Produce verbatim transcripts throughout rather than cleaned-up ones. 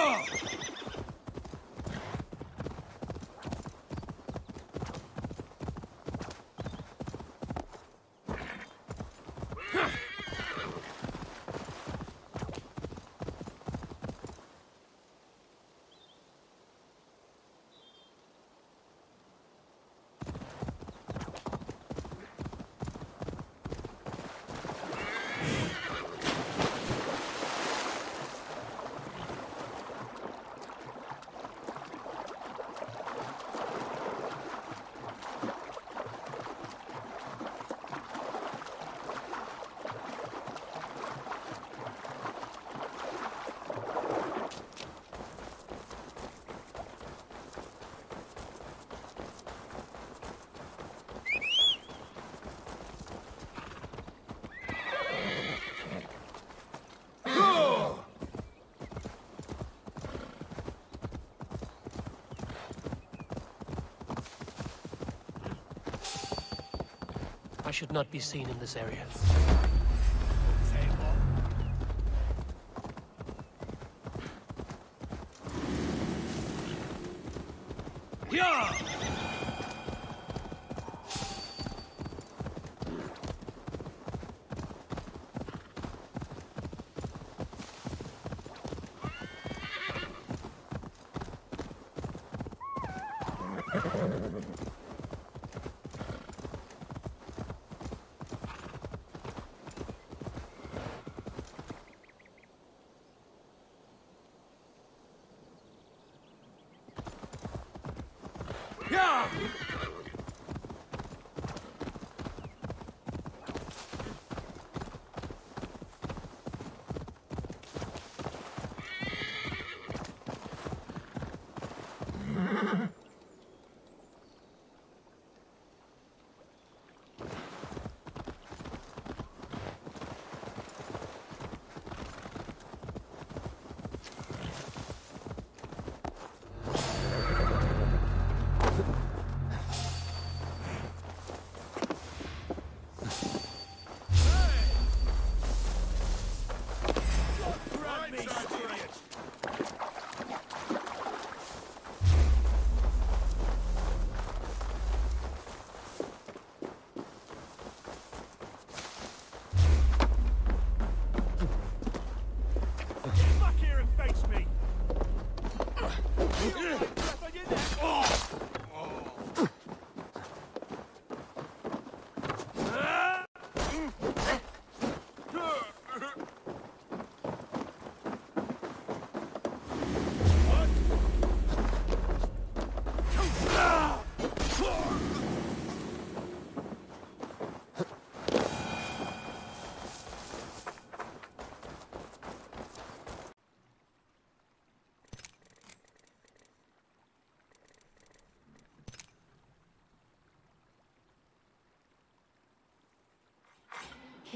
go! I should not be seen in this area.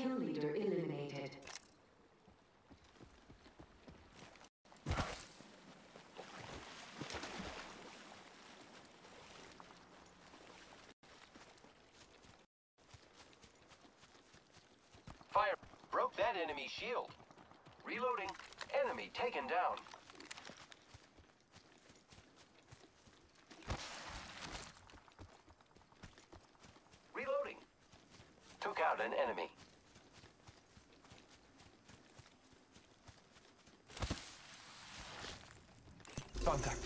Kill leader eliminated. Fire broke that enemy shield. Reloading. Enemy taken down. Reloading. Took out an enemy. Contact.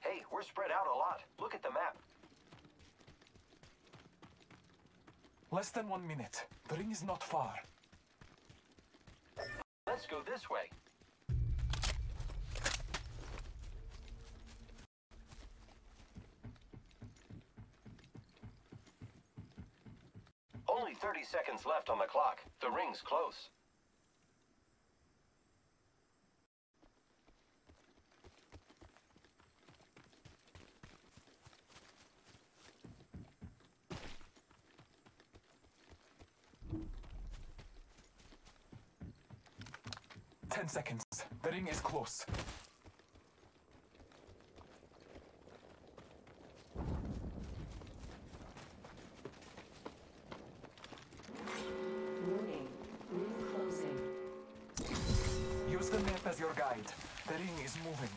Hey, we're spread out a lot. Look at the map. Less than one minute. The ring is not far. Let's go this way. thirty seconds left on the clock. The ring's close. Ten seconds. The ring is close. as your guide. The ring is moving.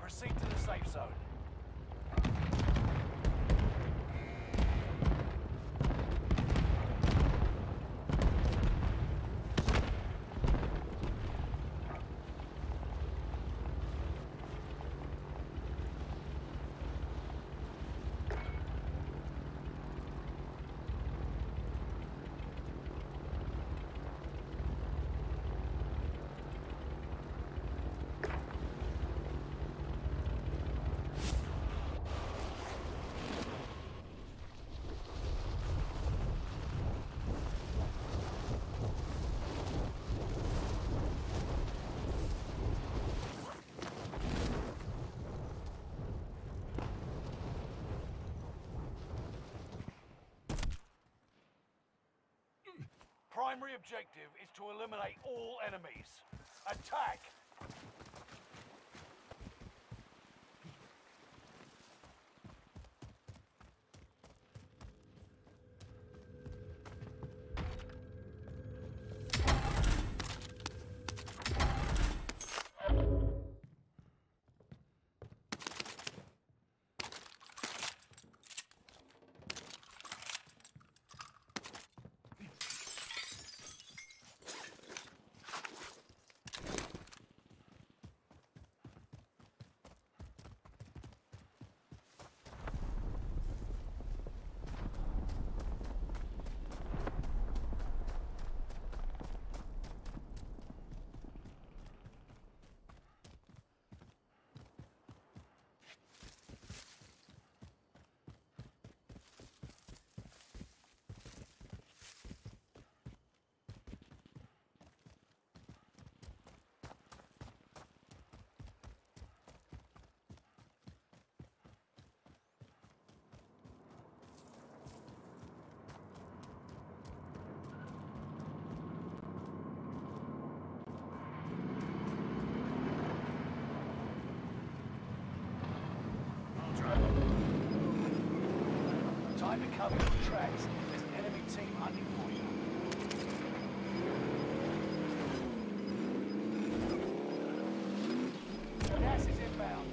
Proceed to the safe zone. Primary objective is to eliminate all enemies. Attack! Try to cover the tracks. There's an enemy team hunting for you. Gas is inbound.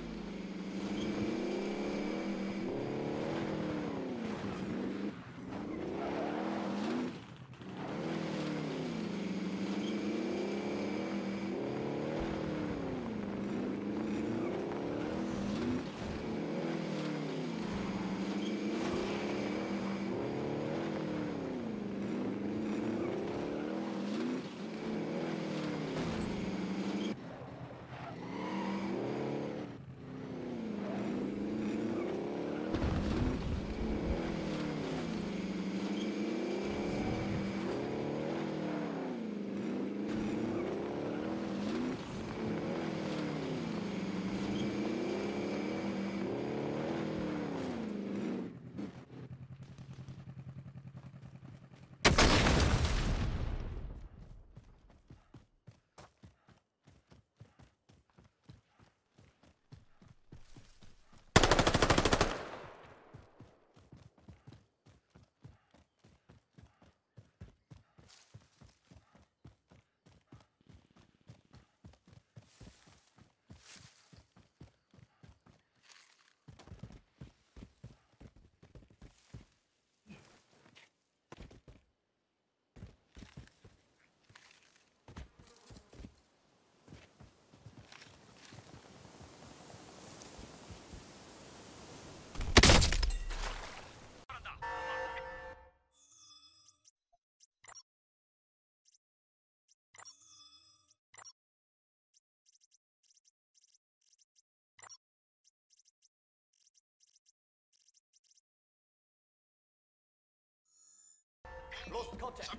Lost contact.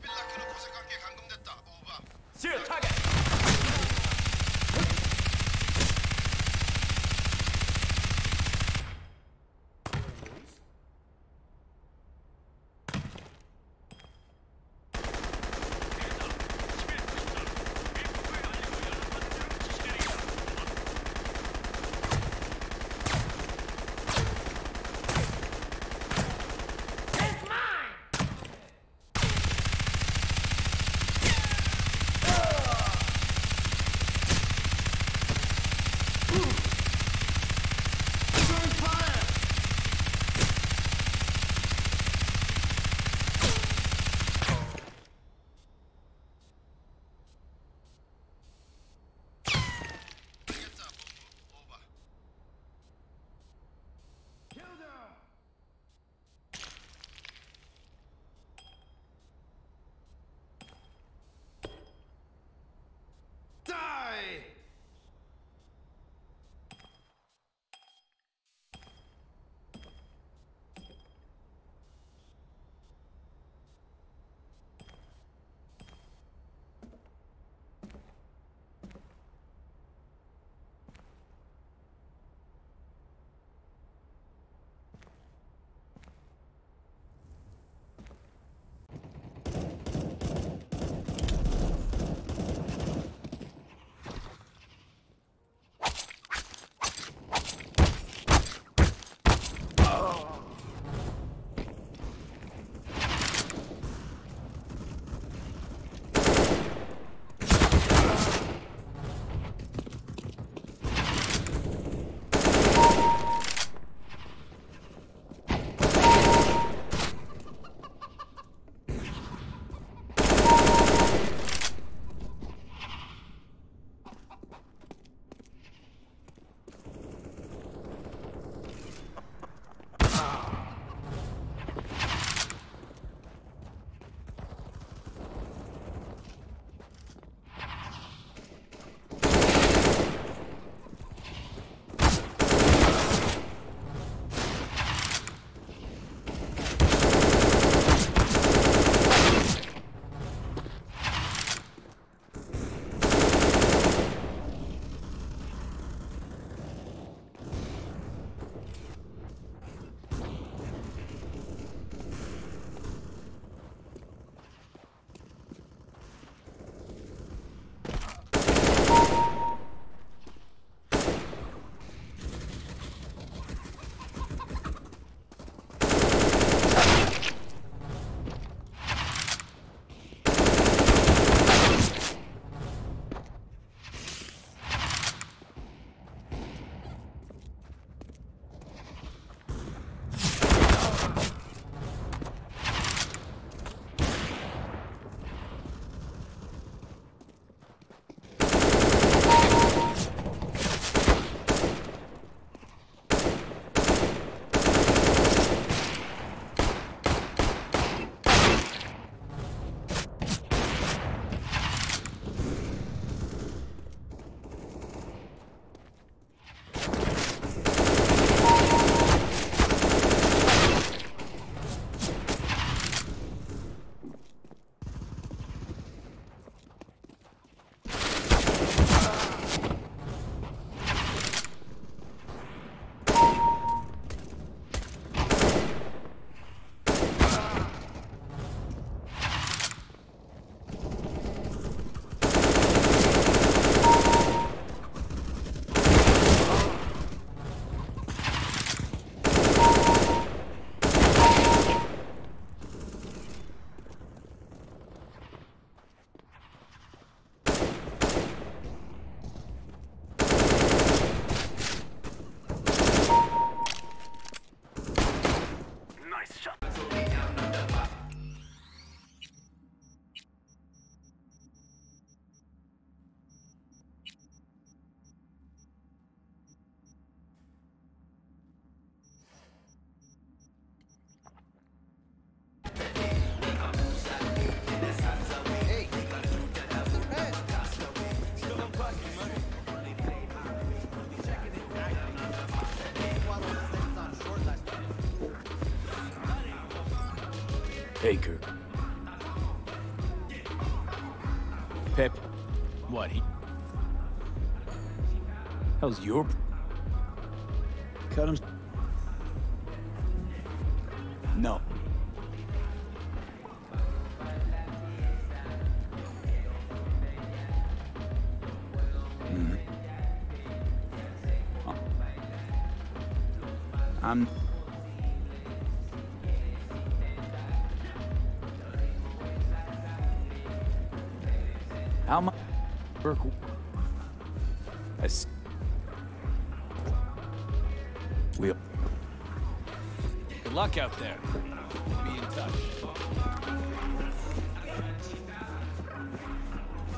See your target. Acre. Pep, what? He... How's your... Cut him... No. Mm. I'm... How much work? I see. We'll. Good luck out there. We'll be in touch.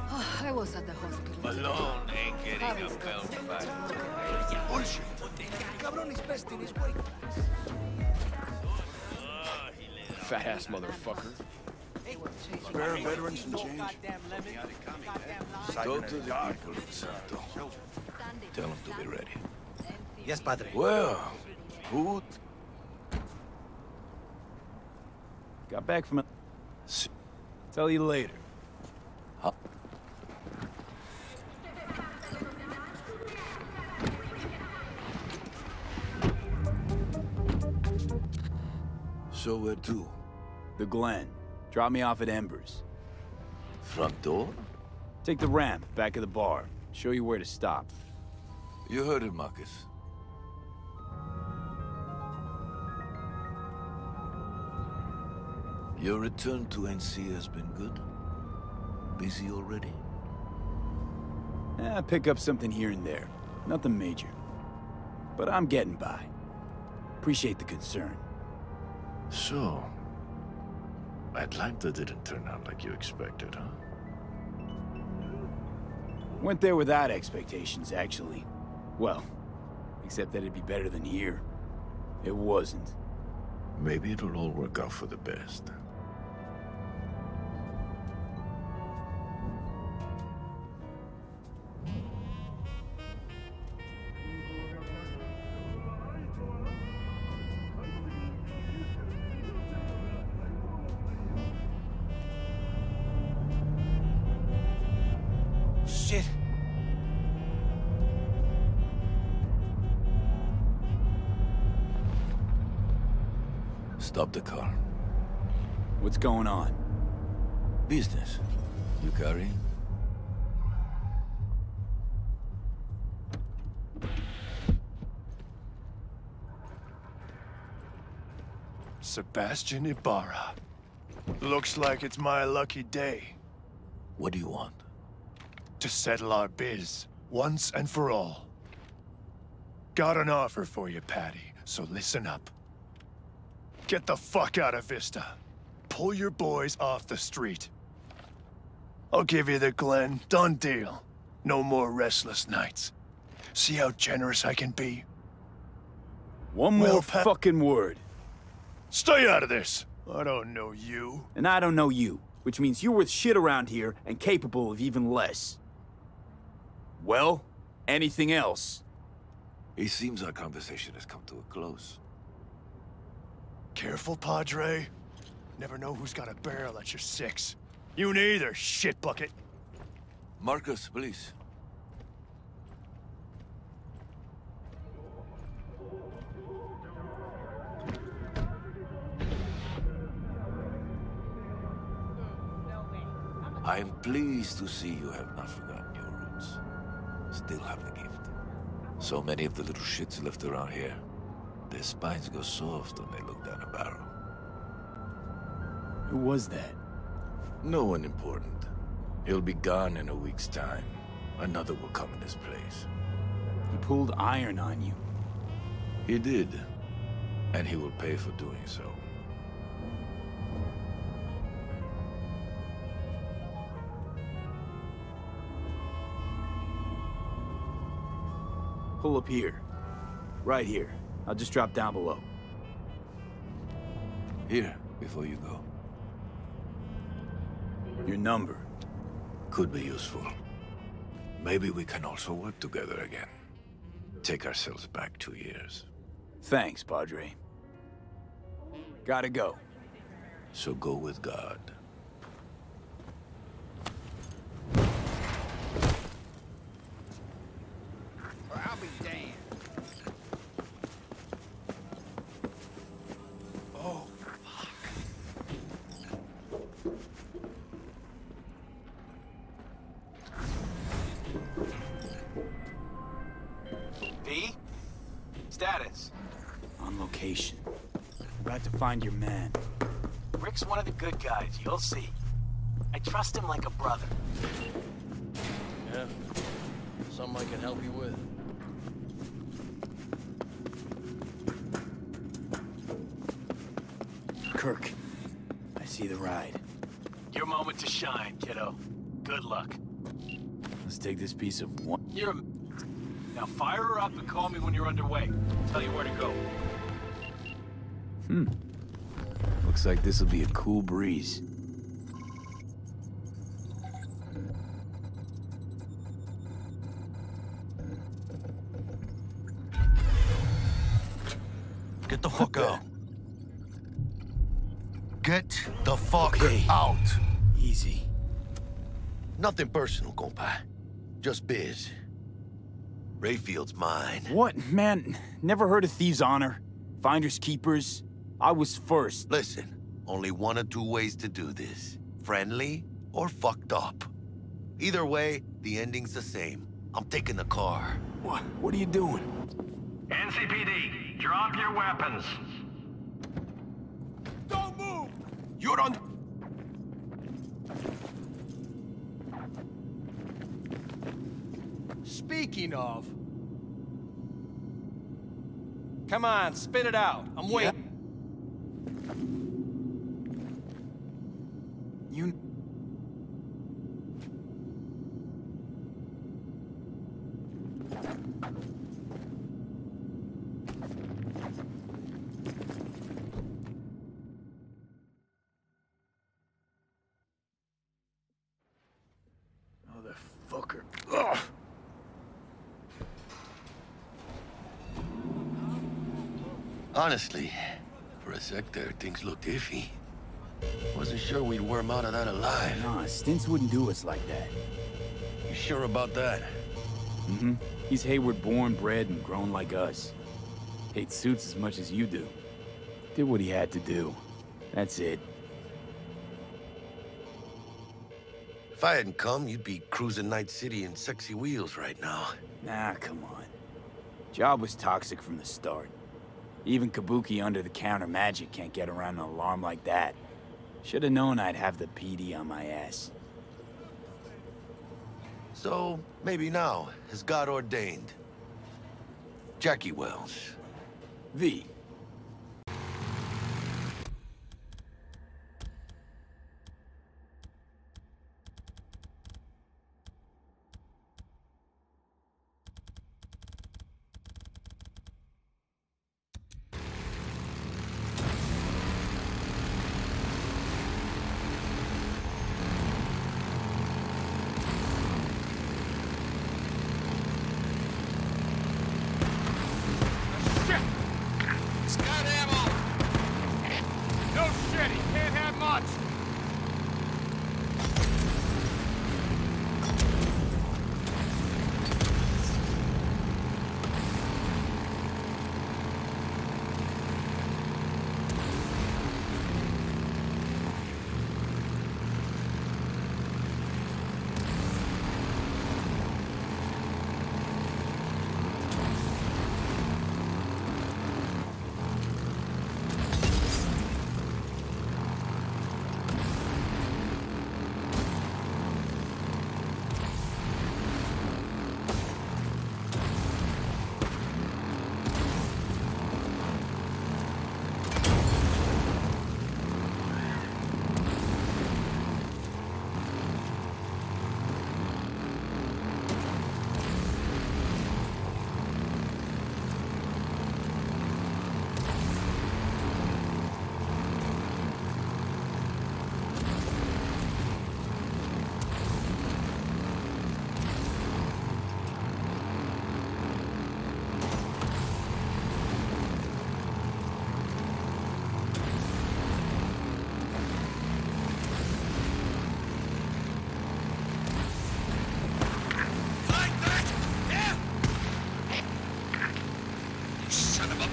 Oh, I was at the hospital. Malone ain't getting Harry's a belt back. Bullshit. Cabron is best in his weight class. Fat ass motherfucker. Spare veterans and change. Go to the people of Santo. Tell them to be ready. Yes, Padre. Well, who? Got back from it. Tell you later. Huh? So where to? The Glen. Drop me off at Embers. Front door? Take the ramp, back of the bar. Show you where to stop. You heard it, Marcus. Your return to N C has been good? Busy already? Eh, I pick up something here and there. Nothing major. But I'm getting by. Appreciate the concern. So... Atlanta didn't turn out like you expected, huh? Went there without expectations, actually. Well, except that it'd be better than here. It wasn't. Maybe it'll all work out for the best. Stop the car. What's going on? Business. You carry? Sebastian Ibarra. Looks like it's my lucky day. What do you want? To settle our biz, once and for all. Got an offer for you, Patty, so listen up. Get the fuck out of Vista. Pull your boys off the street. I'll give you the Glen. Done deal. No more restless nights. See how generous I can be? One well, more fucking word. Stay out of this! I don't know you. And I don't know you. Which means you're worth shit around here and capable of even less. Well, anything else? It seems our conversation has come to a close. Careful, Padre. Never know who's got a barrel at your six. You neither, shitbucket. Marcus, please. I am pleased to see you have not forgotten your roots. Still have the gift. So many of the little shits left around here. Their spines go soft when they look down a barrel. Who was that? No one important. He'll be gone in a week's time. Another will come in his place. He pulled iron on you. He did. And he will pay for doing so. Pull up here. Right here. I'll just drop down below. Here, before you go. Your number. Could be useful. Maybe we can also work together again. Take ourselves back two years. Thanks, Padre. Gotta go. So go with God. I'll be damned. Oh, fuck. V? Status? On location. About to find your man. Rick's one of the good guys, you'll see. I trust him like a brother. Yeah. Something I can help you with. Kirk, I see the ride. Your moment to shine, kiddo. Good luck. Let's take this piece of one. You're a... Now fire her up and call me when you're underway. I'll tell you where to go. Hmm. Looks like this'll be a cool breeze. Get the fuck out. Get the fuck okay. out. Easy. Nothing personal, compa. Just biz. Rayfield's mine. What? Man, never heard of thieves' honor. Finders keepers. I was first. Listen, only one or two ways to do this. Friendly or fucked up. Either way, the ending's the same. I'm taking the car. What? What are you doing? N C P D, drop your weapons. Don't move! You don't... Speaking of... Come on, spit it out. I'm waiting. Yeah. You... Motherfucker. Ugh. Honestly, for a sec there, things looked iffy. Wasn't sure we'd worm out of that alive. Nah, Stintz wouldn't do us like that. You sure about that? Mm-hmm. He's Hayward born, bred, and grown like us. Hates suits as much as you do. Did what he had to do. That's it. If I hadn't come, you'd be cruising Night City in sexy wheels right now. Nah, come on. Job was toxic from the start. Even Kabuki under-the-counter magic can't get around an alarm like that. Should have known I'd have the P D on my ass. So, maybe now, as God ordained. Jackie Wells. V.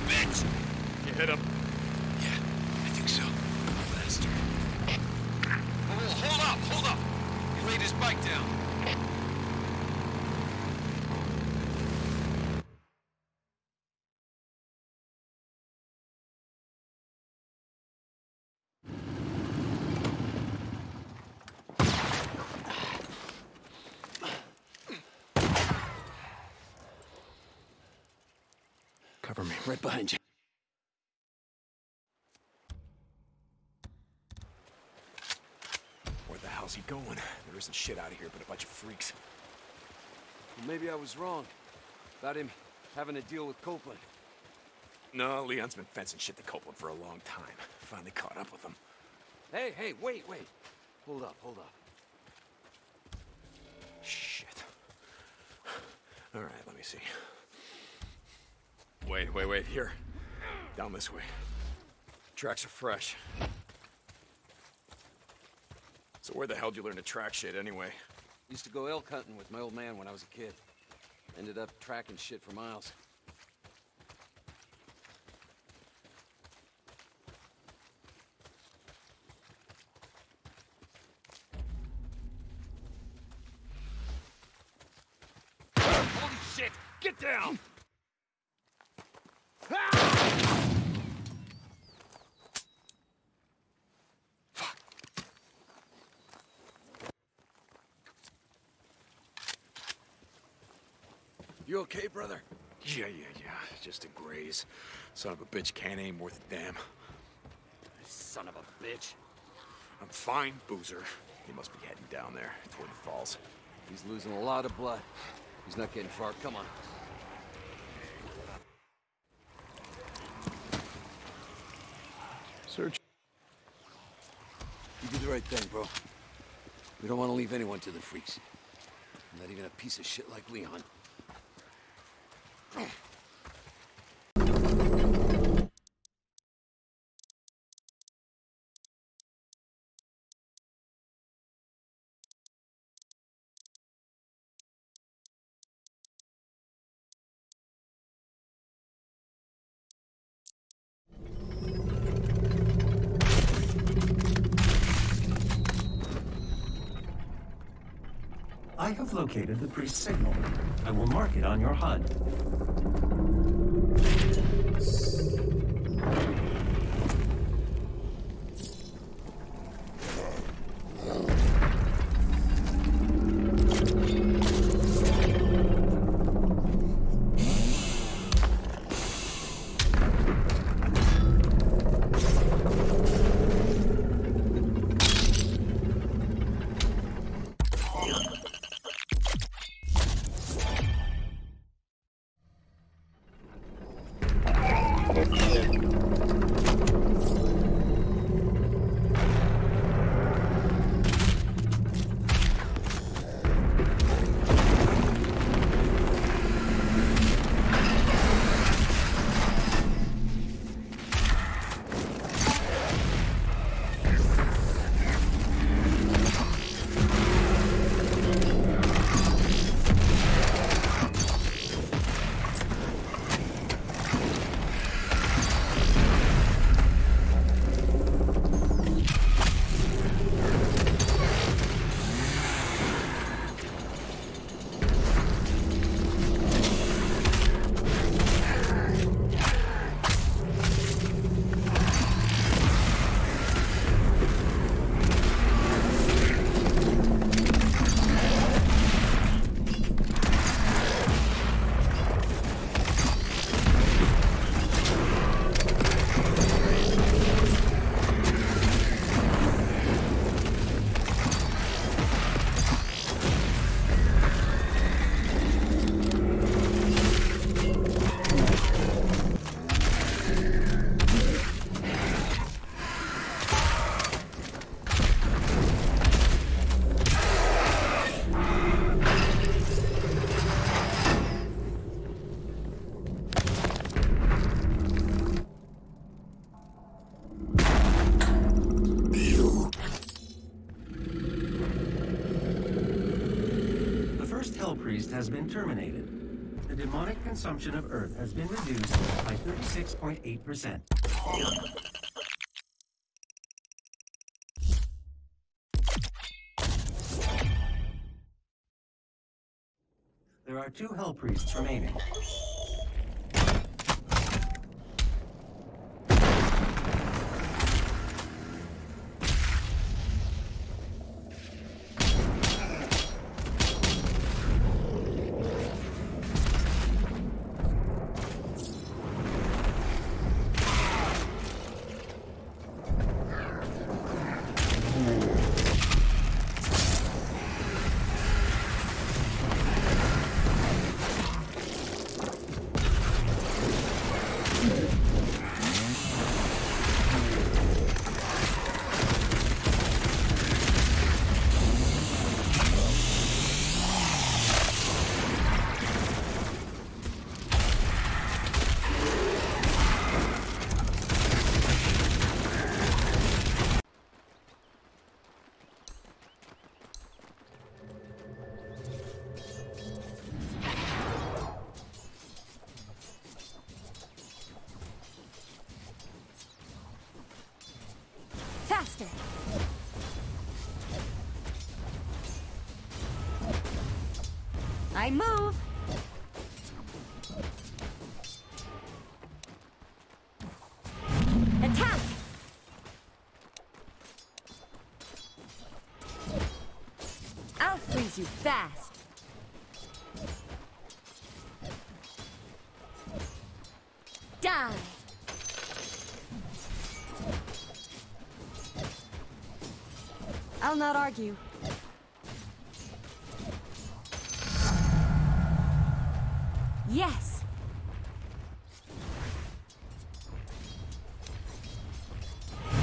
bitch! You hit him? Yeah, I think so. Blaster. Oh, hold up, hold up! He laid his bike down. Right behind you. Where the hell's he going? There isn't shit out of here but a bunch of freaks. Well, maybe I was wrong about him having to deal with Copeland. No, Leon's been fencing shit to Copeland for a long time. Finally caught up with him. Hey, hey, wait, wait. Hold up, hold up. Shit. All right, let me see. Wait, wait, wait, here. Down this way. Tracks are fresh. So where the hell did you learn to track shit anyway? Used to go elk hunting with my old man when I was a kid. Ended up tracking shit for miles. Holy shit! Get down! You okay, brother? Yeah, yeah, yeah. Just a graze. Son of a bitch can't aim worth a damn. Son of a bitch. I'm fine, Boozer. He must be heading down there toward the falls. He's losing a lot of blood. He's not getting far. Come on. Search. You did the right thing, bro. We don't want to leave anyone to the freaks. Not even a piece of shit like Leon. I have located the priest's signal. I will mark it on your H U D. demonic consumption of Earth has been reduced by thirty-six point eight percent. There are two Hell Priests remaining. I move. Attack. I'll freeze you fast. Die. I'll not argue. Yes.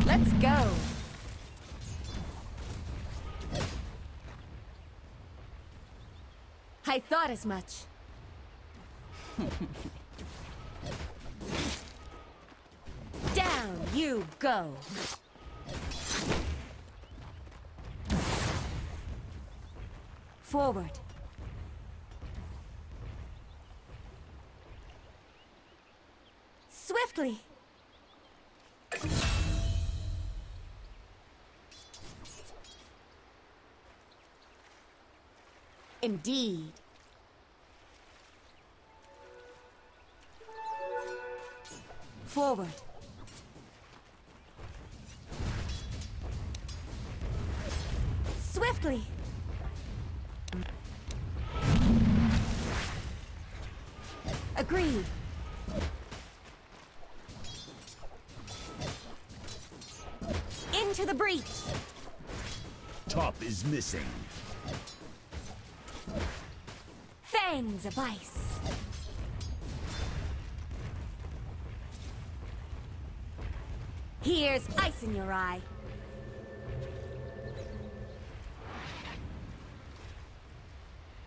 Let's go. I thought as much. Down you go. Forward. Swiftly. Indeed. Forward. Swiftly. Agreed. Into the breach. Top is missing. Fangs of ice. Here's ice in your eye.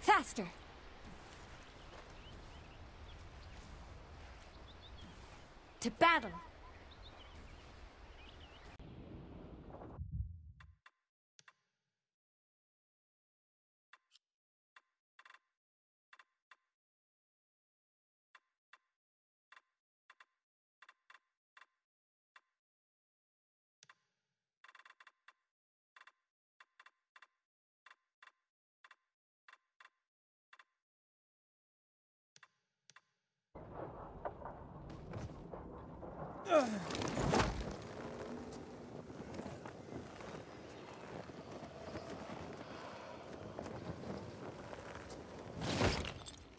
Faster. To battle.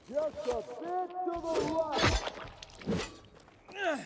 Just a bit to the left. Yeah.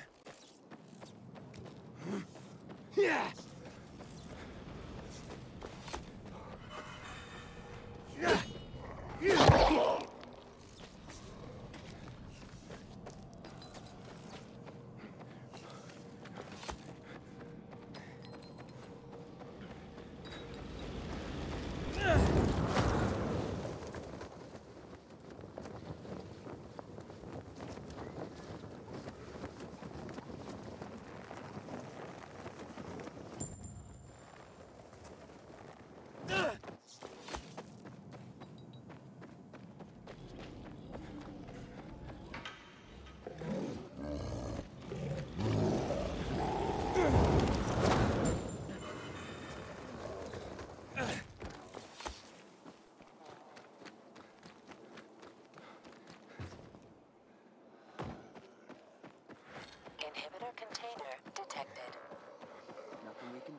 Secret container detected. Nothing we can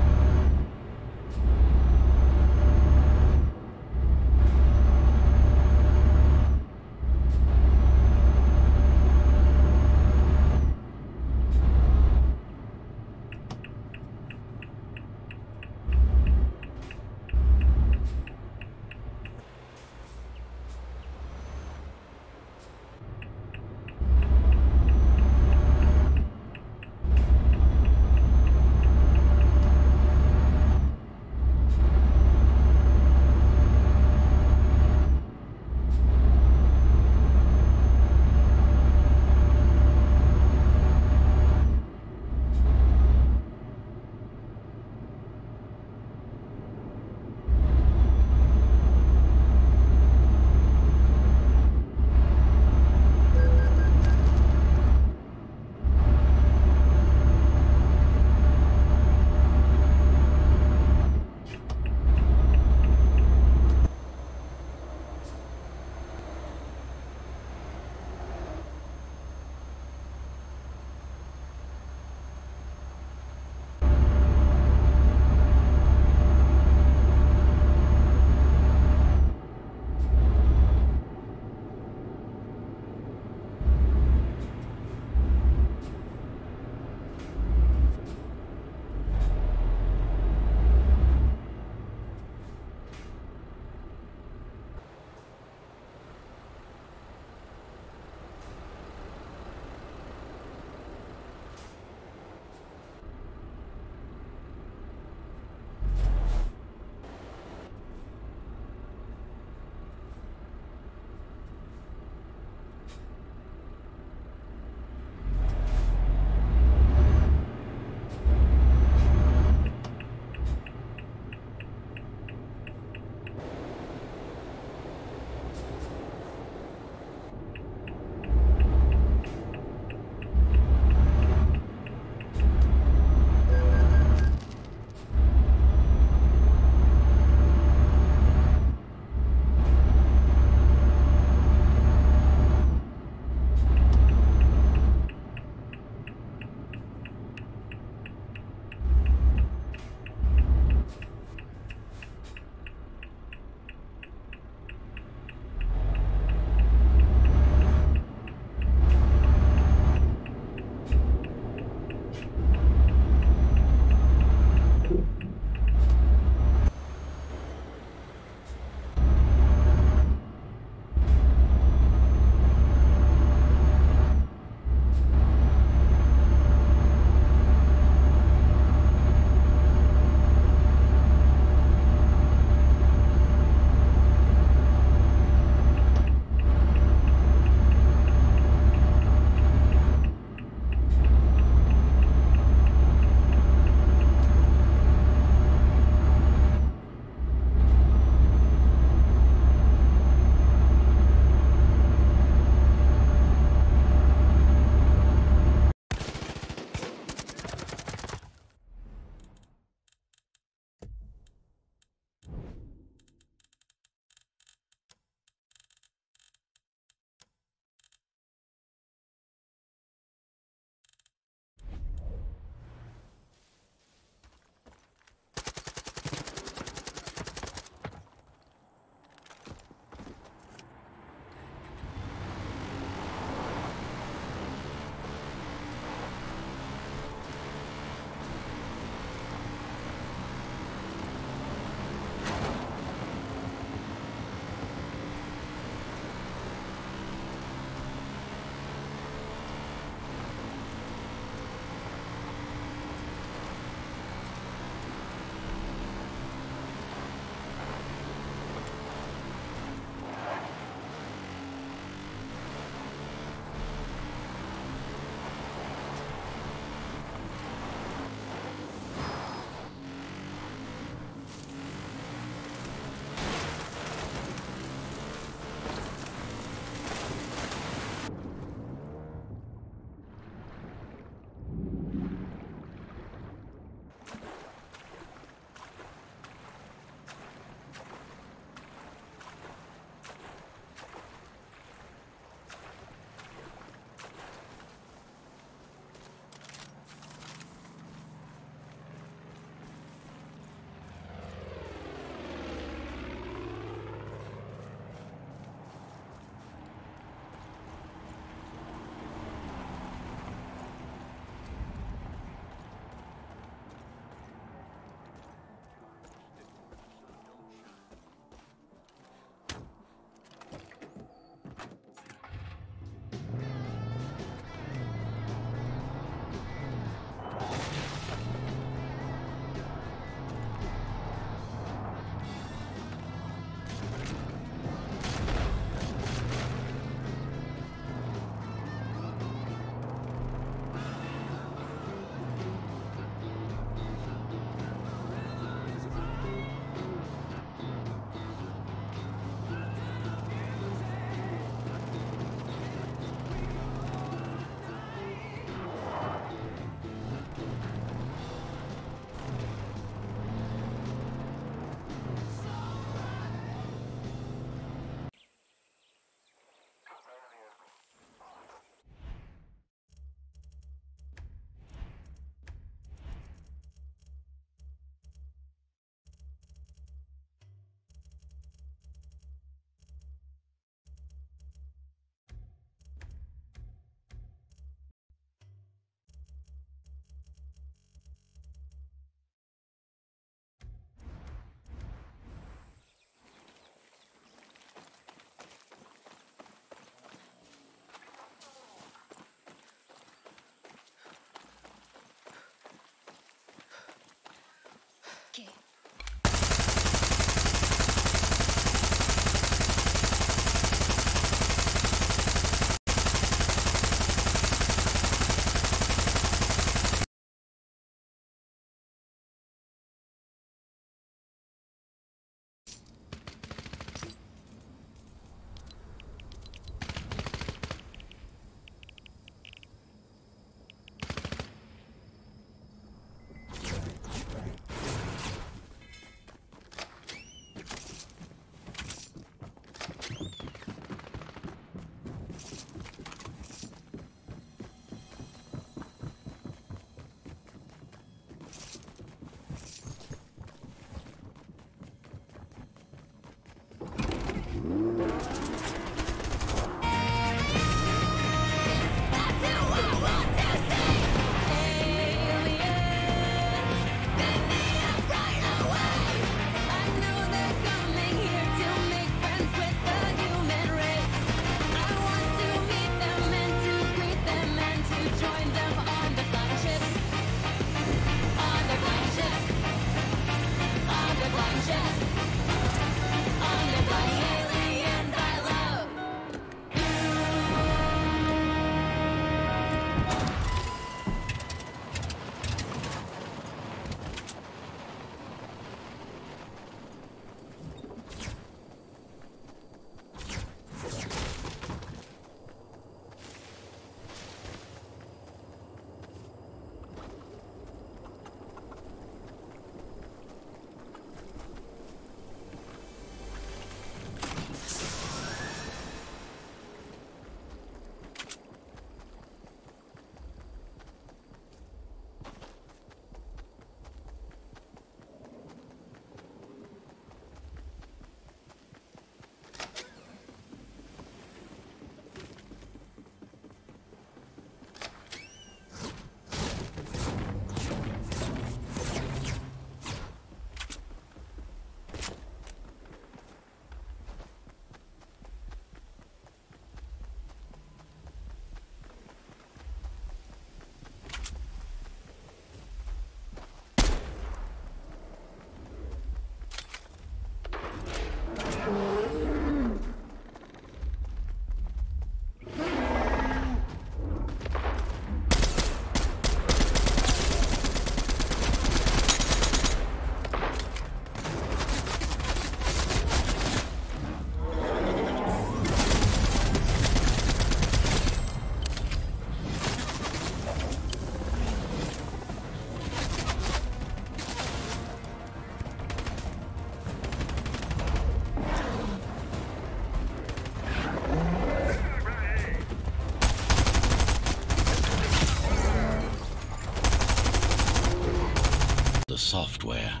software.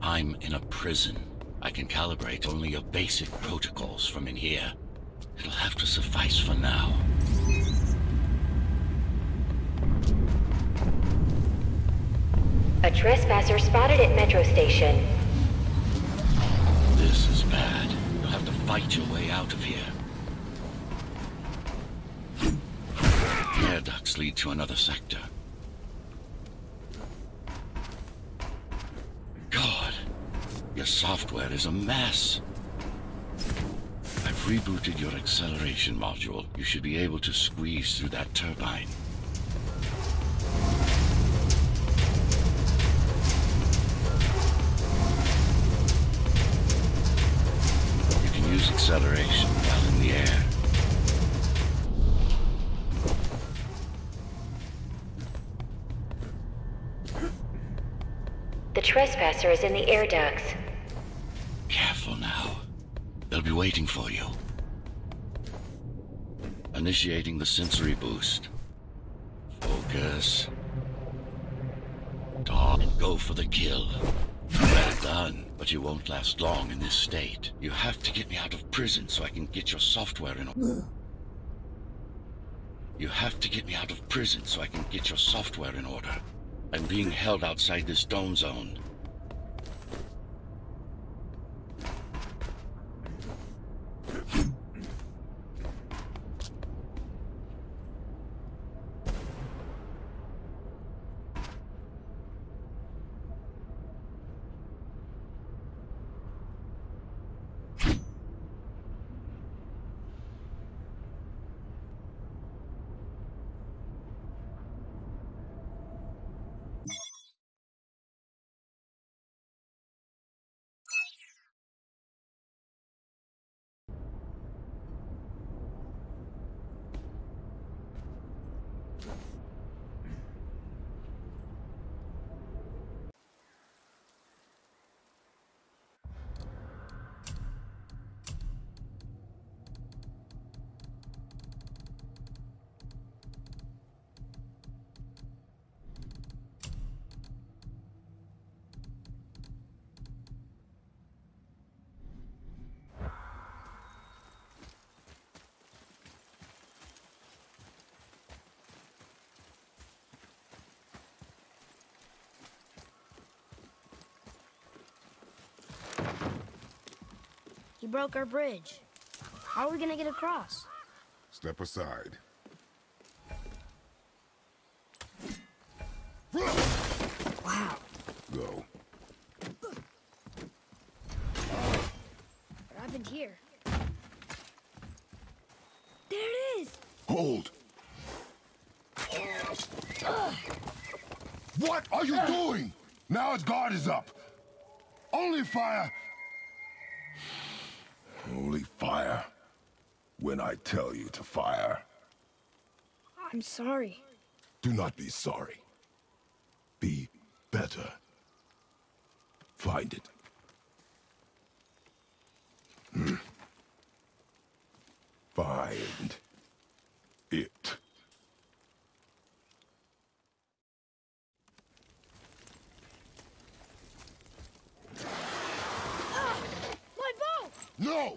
I'm in a prison. I can calibrate only your basic protocols from in here. It'll have to suffice for now. A trespasser spotted at Metro Station. This is bad. You'll have to fight your way out of here. Air ducts lead to another sector. God, your software is a mess. I've rebooted your acceleration module. You should be able to squeeze through that turbine. Acceleration while in the air. The trespasser is in the air ducts. Careful now. They'll be waiting for you. Initiating the sensory boost. Focus. Dog, go for the kill. Well done, but you won't last long in this state. You have to get me out of prison so I can get your software in order. You have to get me out of prison so I can get your software in order. I'm being held outside this dome zone. You broke our bridge. How are we gonna get across? Step aside. Wow. Go. What happened here? There it is! Hold! Uh. What are you uh. doing? Now his guard is up. Only fire! Only fire when I tell you to fire. I'm sorry. Do not be sorry. Be better. Find it. Hmm. Find it. No!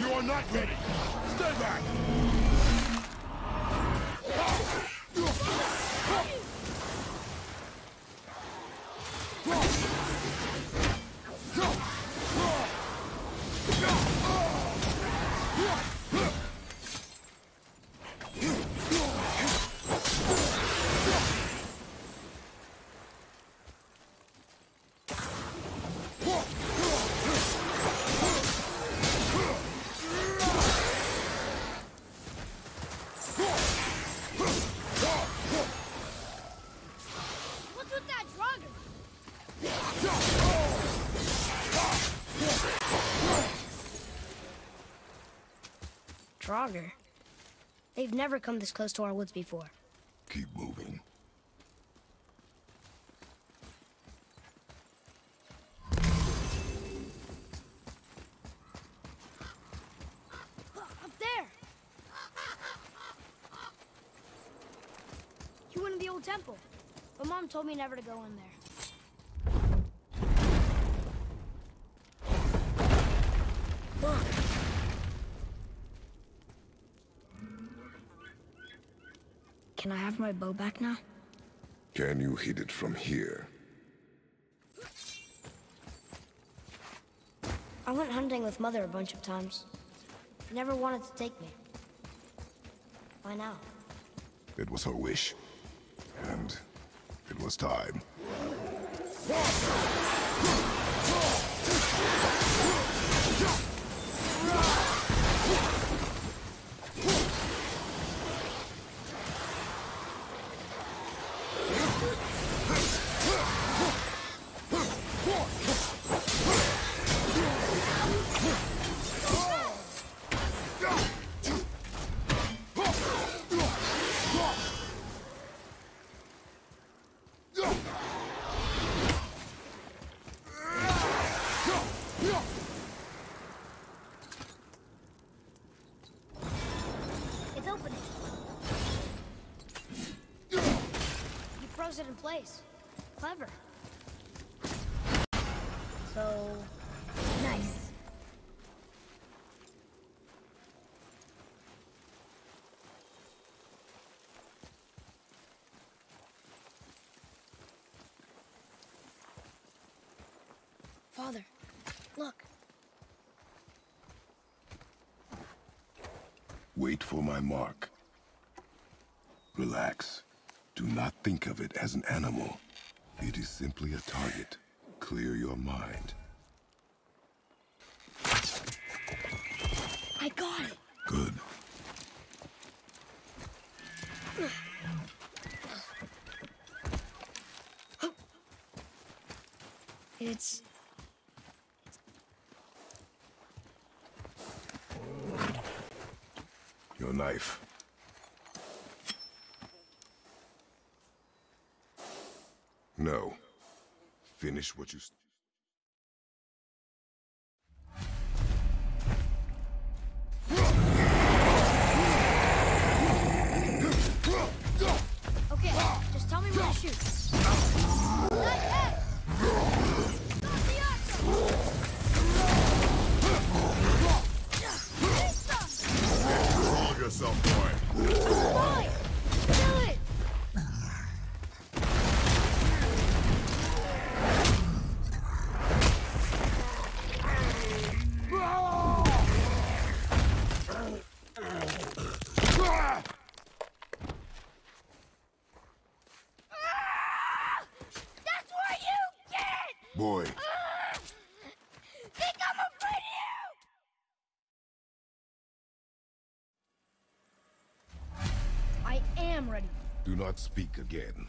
You are not ready! Stand back! Draugr? They've never come this close to our woods before. Keep moving. cool temple, but Mom told me never to go in there. Can I have my bow back now? Can you hit it from here? I went hunting with Mother a bunch of times. She never wanted to take me. Why now? It was her wish. And it was time. It in place. Clever. So nice. Father, look. Wait for my mark. Relax. Do not think of it as an animal. It is simply a target. Clear your mind. I got it. Good. It's... your knife. No. Finish what you... Okay, just tell me where to shoot. Not yet! Not the archer! Kill yourself, boy! Boy! Kill it! Do not speak again.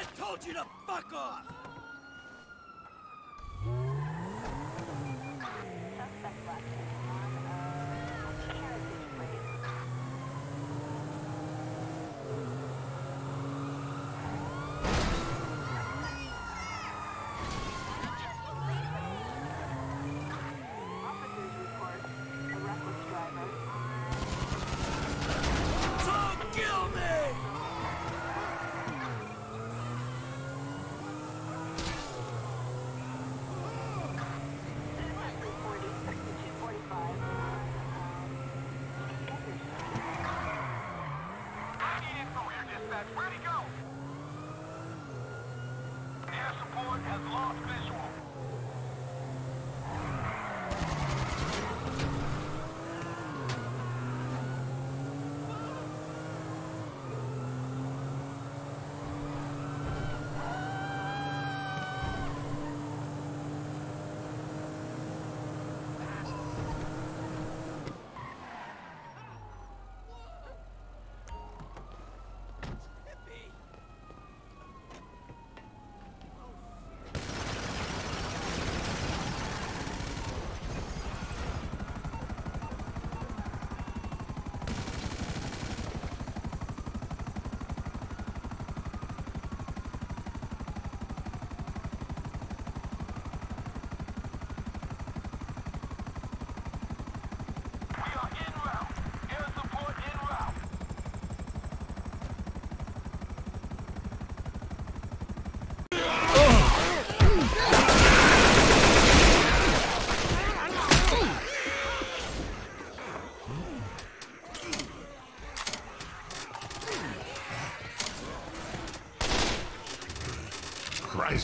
I told you to fuck off!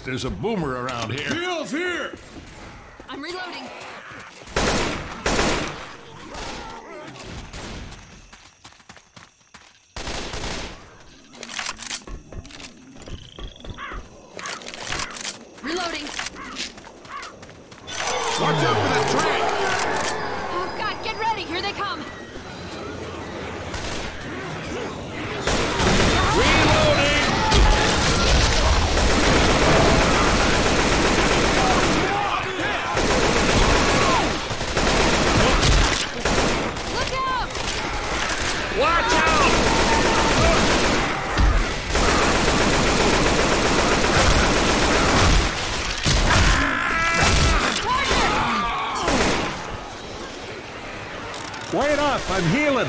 There's a boomer around here. Bill's here! I'm reloading. Reloading. Watch out for that train! Oh, God, get ready. Here they come. Wait up, I'm healing!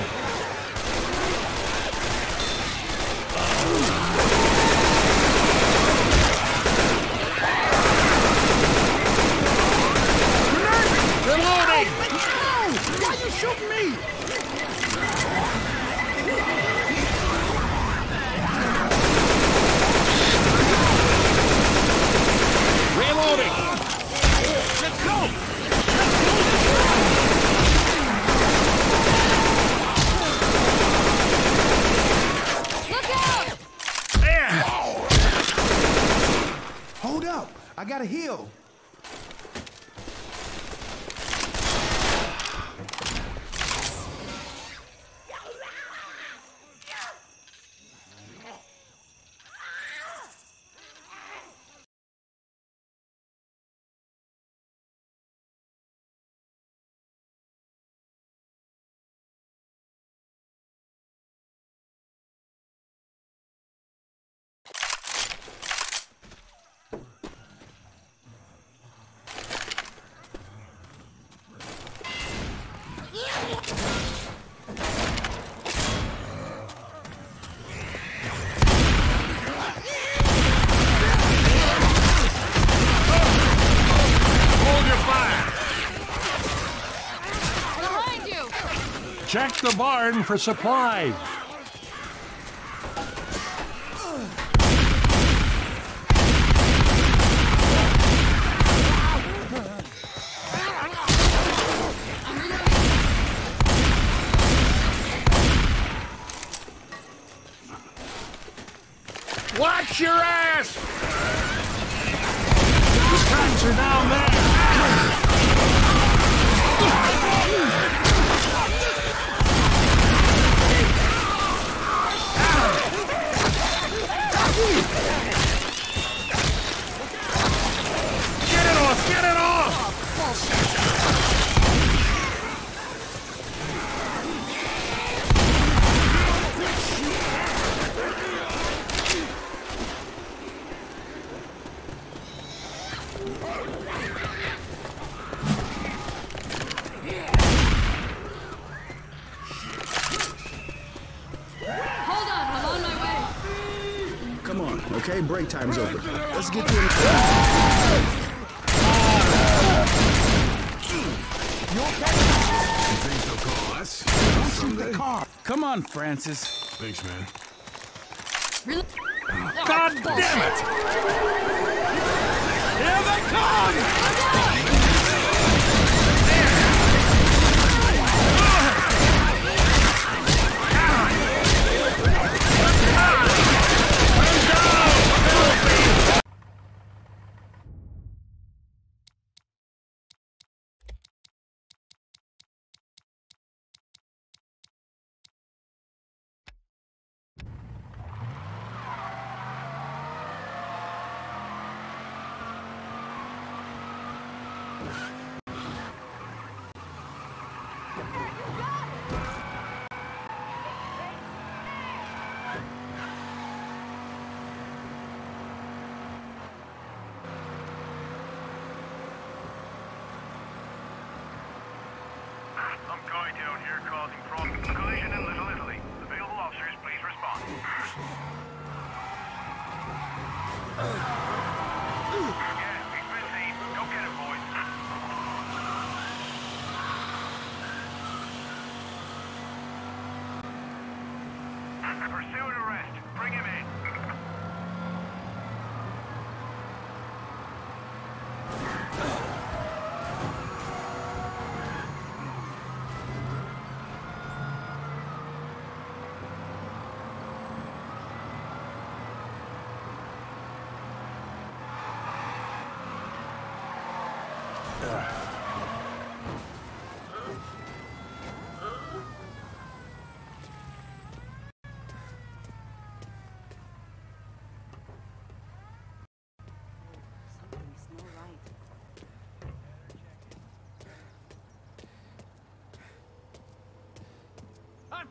Reloading! No! Why are you shooting me? Reloading! Let's go! Let's go! Hold up! I gotta heal! Check the barn for supplies. Watch your ass! The tanks are down there. Woo! Come on, okay? Break time's over. Let's get you in. You okay? You think they'll call us? Don't shoot the car. Come on, Francis. Thanks, man. Really? God damn it! Here they come!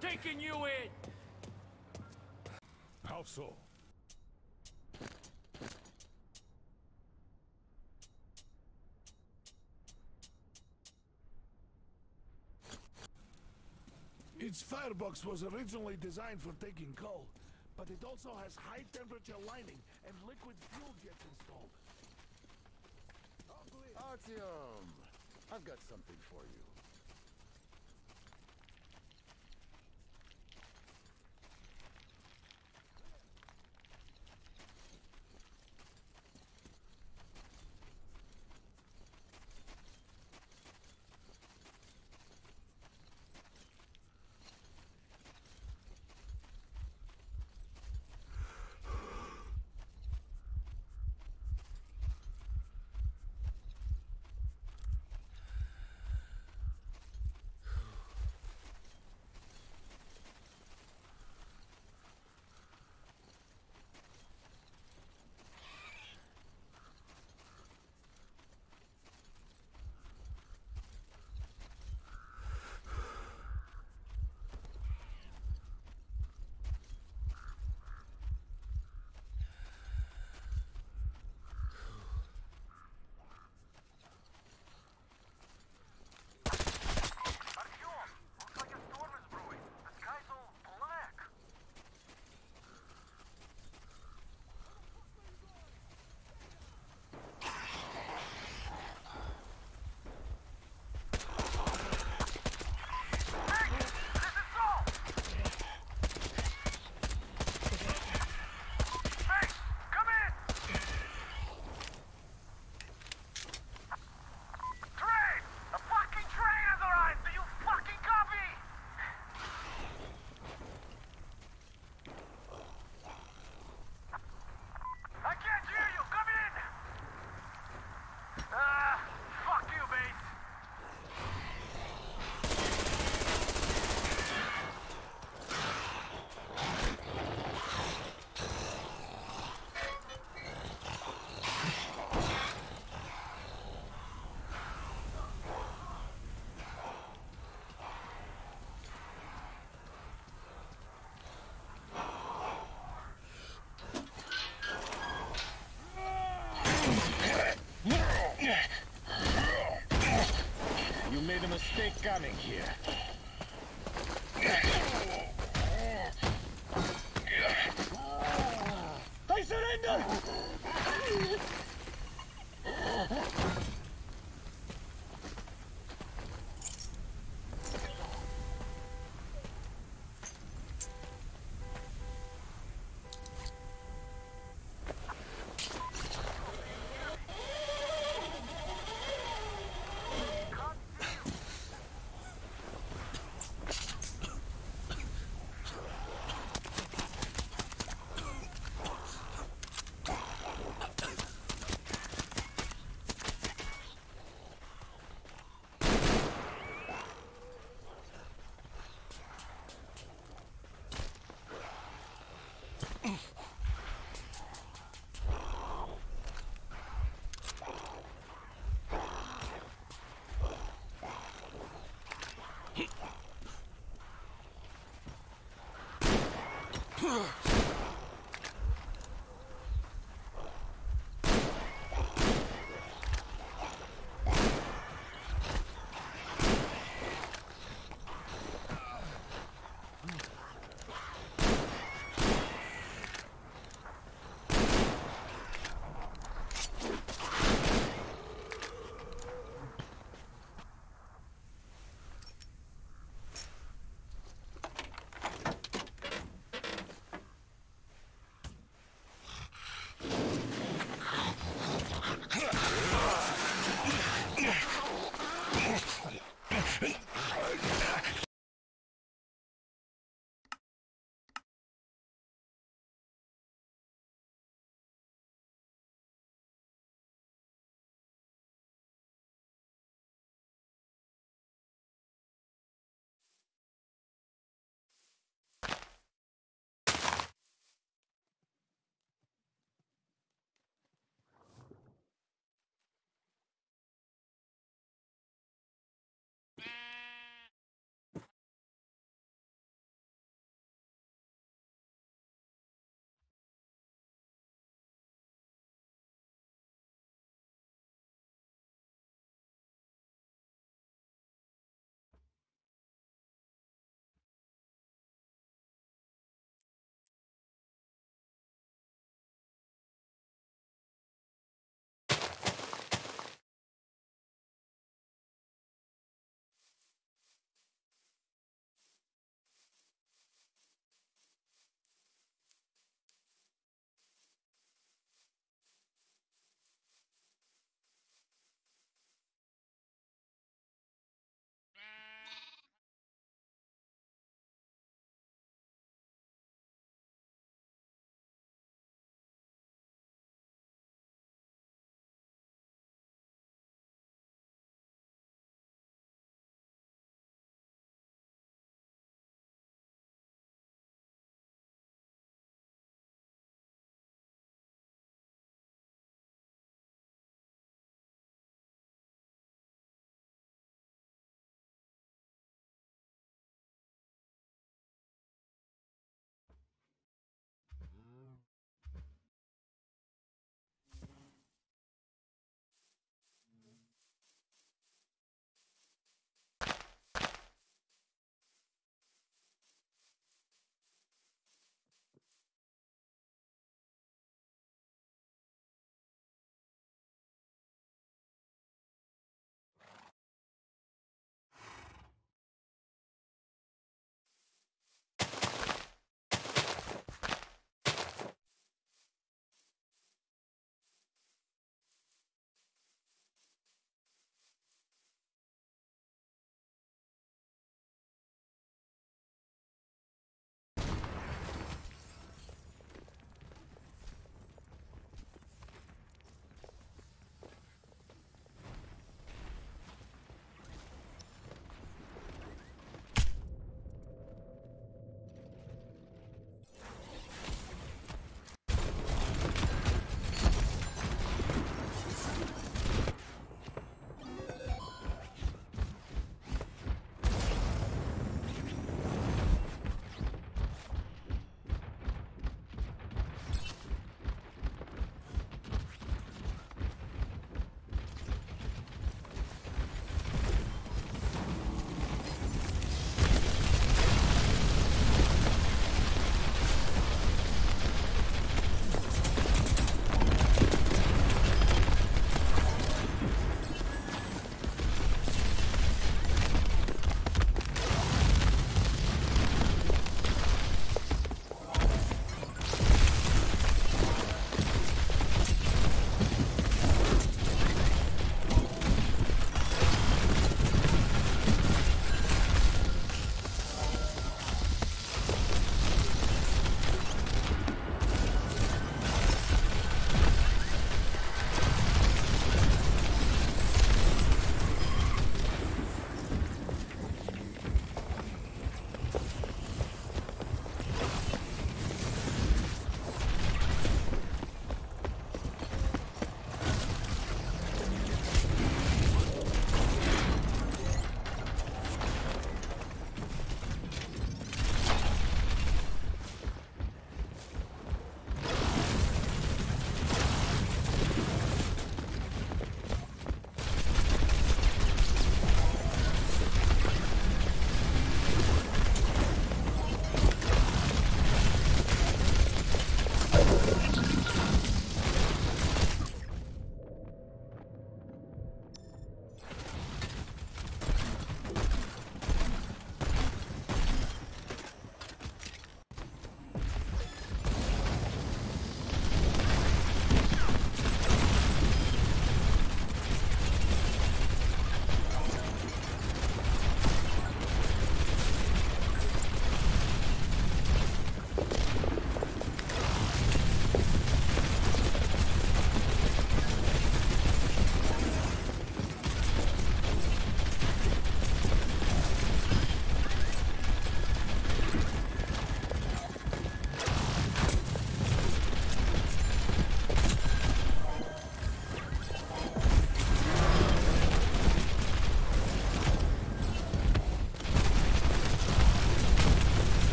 Taking you in. How so? Its firebox was originally designed for taking coal, but it also has high temperature lining and liquid fuel jets installed. Artyom, I've got something for you. Made a mistake coming here. I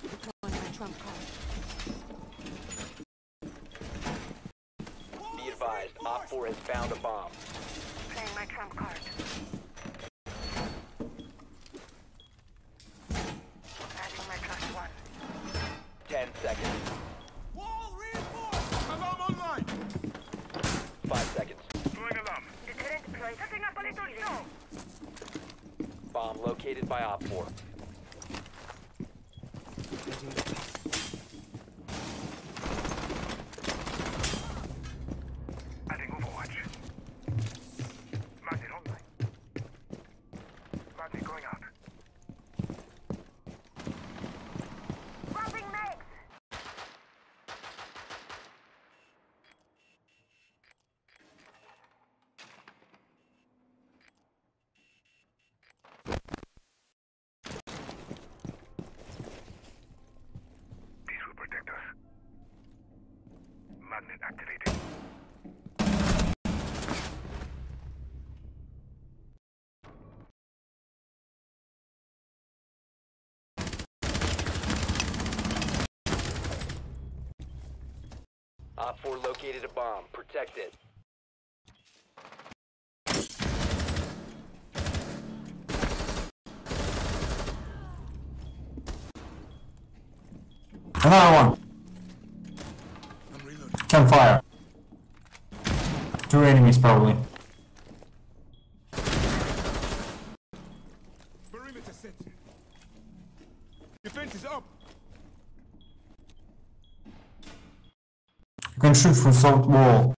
Drawing my trump card. Be advised, Op four has found a bomb. Playing my trump card. Adding my trust one. Ten seconds. Wall reinforced! Alarm online! Five seconds. Throwing alarm. Deterrent deployed. Setting up a little show. Bomb located by Op four. Adding overwatch. Martin online. Martin going up. Dropping mags. Op four located a bomb. Protect it. Another one. I'm reloading. Campfire. Two enemies probably. Perimeter set. Defense is up. You can shoot from solid wall.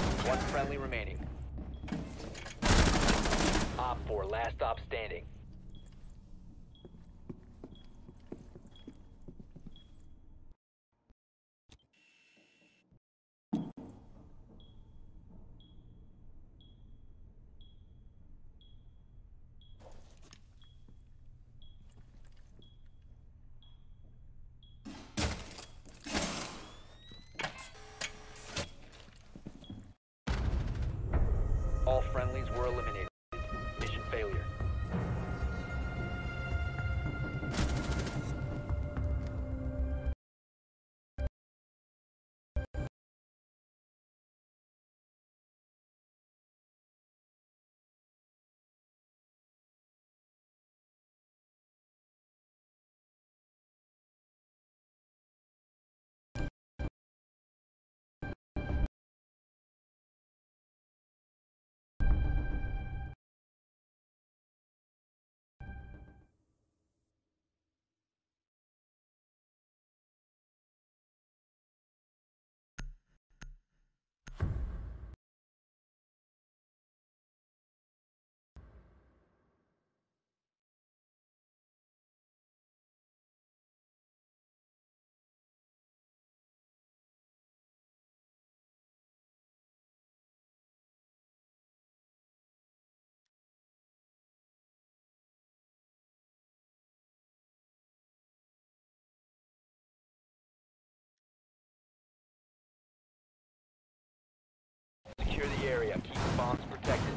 One friendly remaining. Op four, last op standing. Friendlies were eliminated. Mission failure. Secure the area. Keep the bombs protected.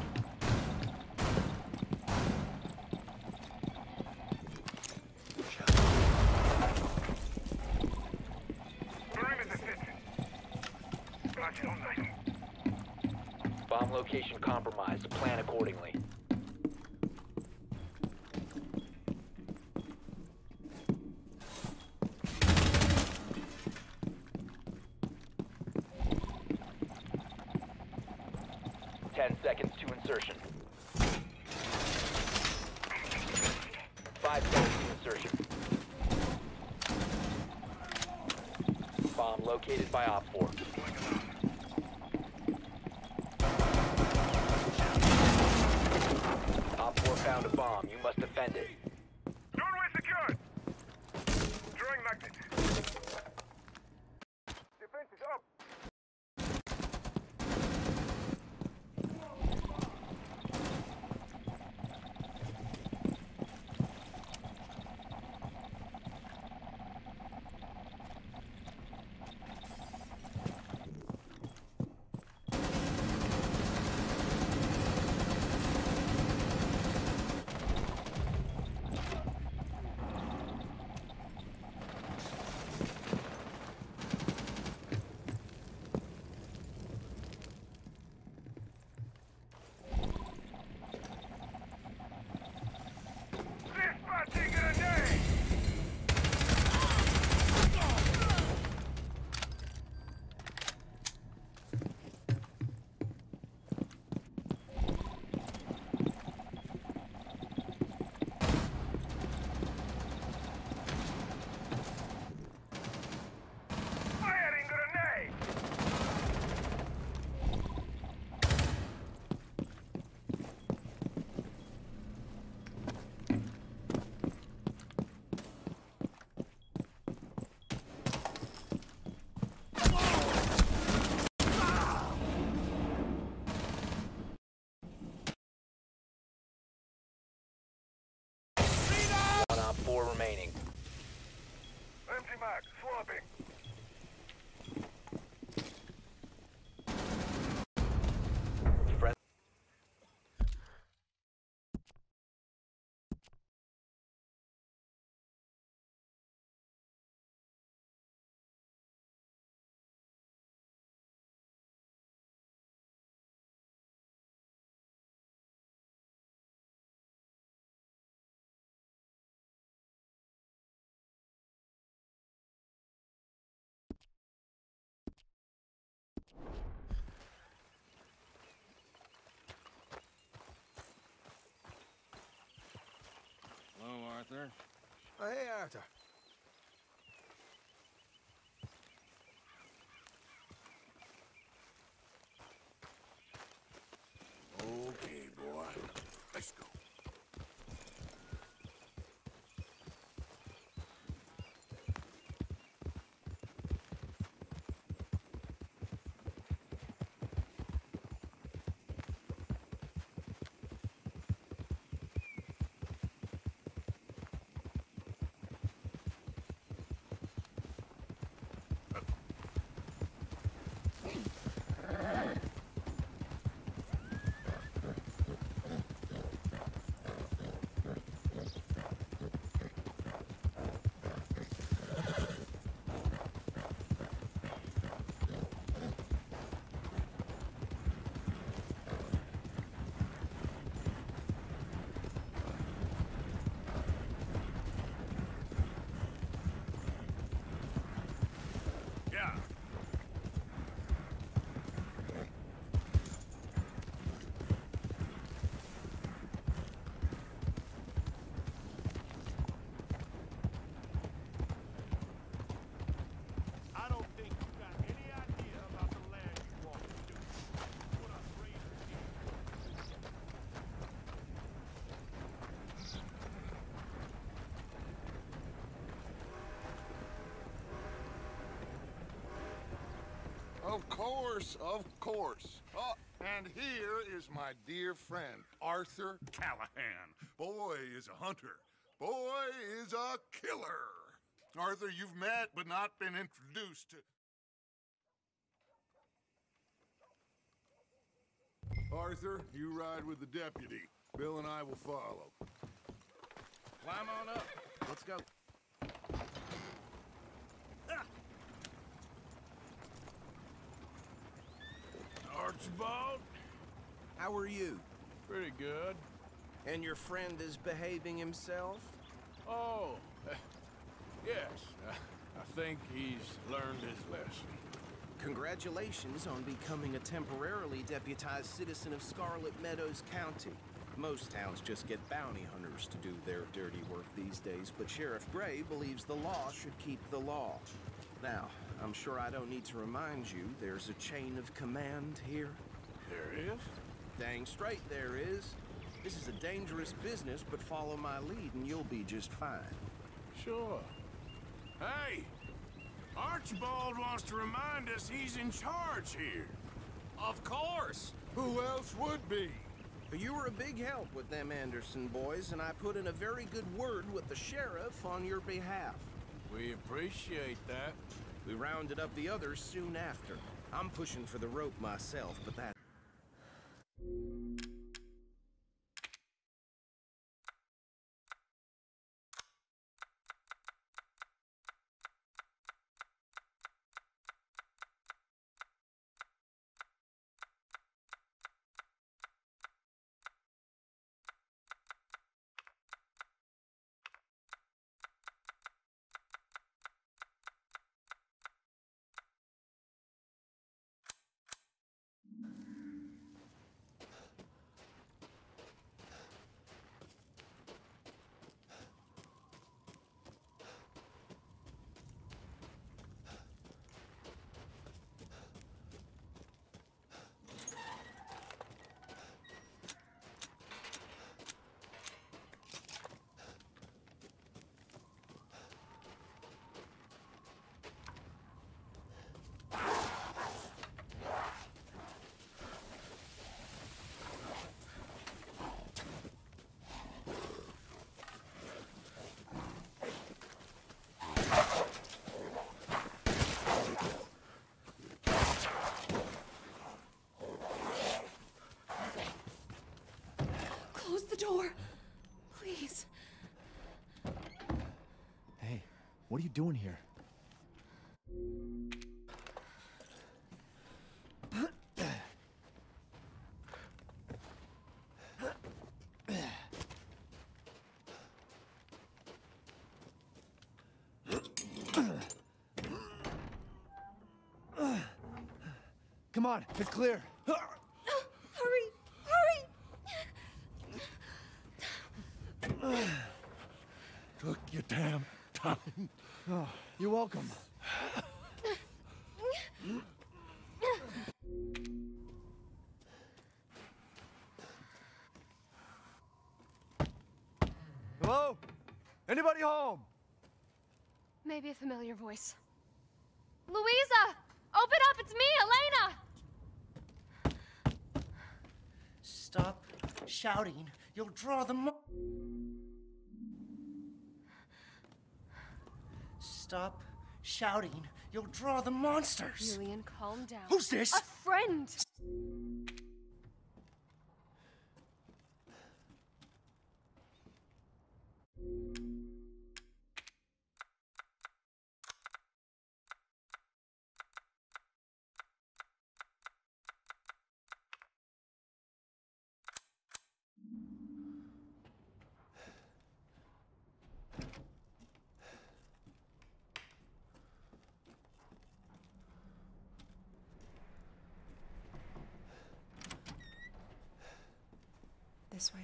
Bomb location compromised. Plan accordingly. Ten seconds to insertion. Five seconds to insertion. Bomb located by Op four. Op four found a bomb. You must defend it. Doorway secured. Drawing magnet. Defense is up. back, swapping. Hello, Arthur. Oh, hey, Arthur. Okay, boy. Let's go. Of course, of course. Oh, and here is my dear friend, Arthur Callahan. Boy is a hunter. Boy is a killer. Arthur, you've met but not been introduced to... Arthur, you ride with the deputy. Bill and I will follow. Climb on up. Let's go. Archibald? How are you? Pretty good. And your friend is behaving himself? Oh, yes. I, I think he's learned his lesson. Congratulations on becoming a temporarily deputized citizen of Scarlet Meadows County. Most towns just get bounty hunters to do their dirty work these days, but Sheriff Gray believes the law should keep the law. Now, I'm sure I don't need to remind you, there's a chain of command here. There is? Dang straight there is. This is a dangerous business, but follow my lead and you'll be just fine. Sure. Hey! Archibald wants to remind us he's in charge here. Of course! Who else would be? You were a big help with them Anderson boys, and I put in a very good word with the sheriff on your behalf. We appreciate that. We rounded up the others soon after. I'm pushing for the rope myself, but that... What are you doing here? Come on, it's clear. Hurry, hurry. Took your damn time. Oh, you're welcome. Hello? Anybody home? Maybe a familiar voice. Louisa! Open up, it's me, Elena! Stop shouting. You'll draw them up. Stop shouting. You'll draw the monsters. Julian, calm down. Who's this? A friend. This way.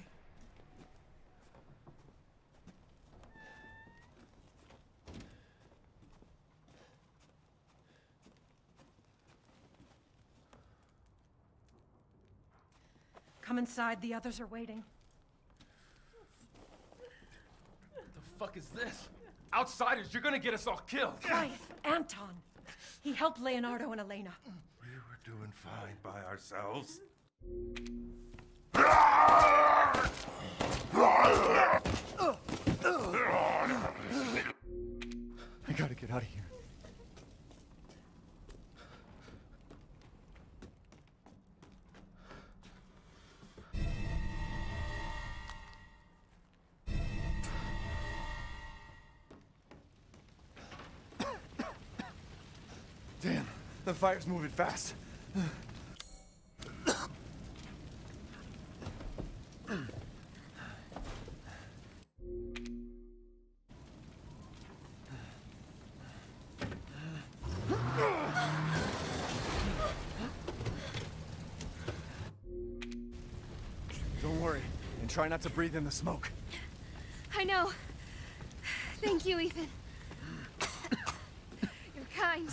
Come inside, the others are waiting. What the fuck is this? Outsiders, you're gonna get us all killed! Quiet, Anton! He helped Leonardo and Elena. We were doing fine by ourselves. I gotta get out of here. Damn, the fire's moving fast. Try not to breathe in the smoke. I know. Thank you, Ethan. You're kind.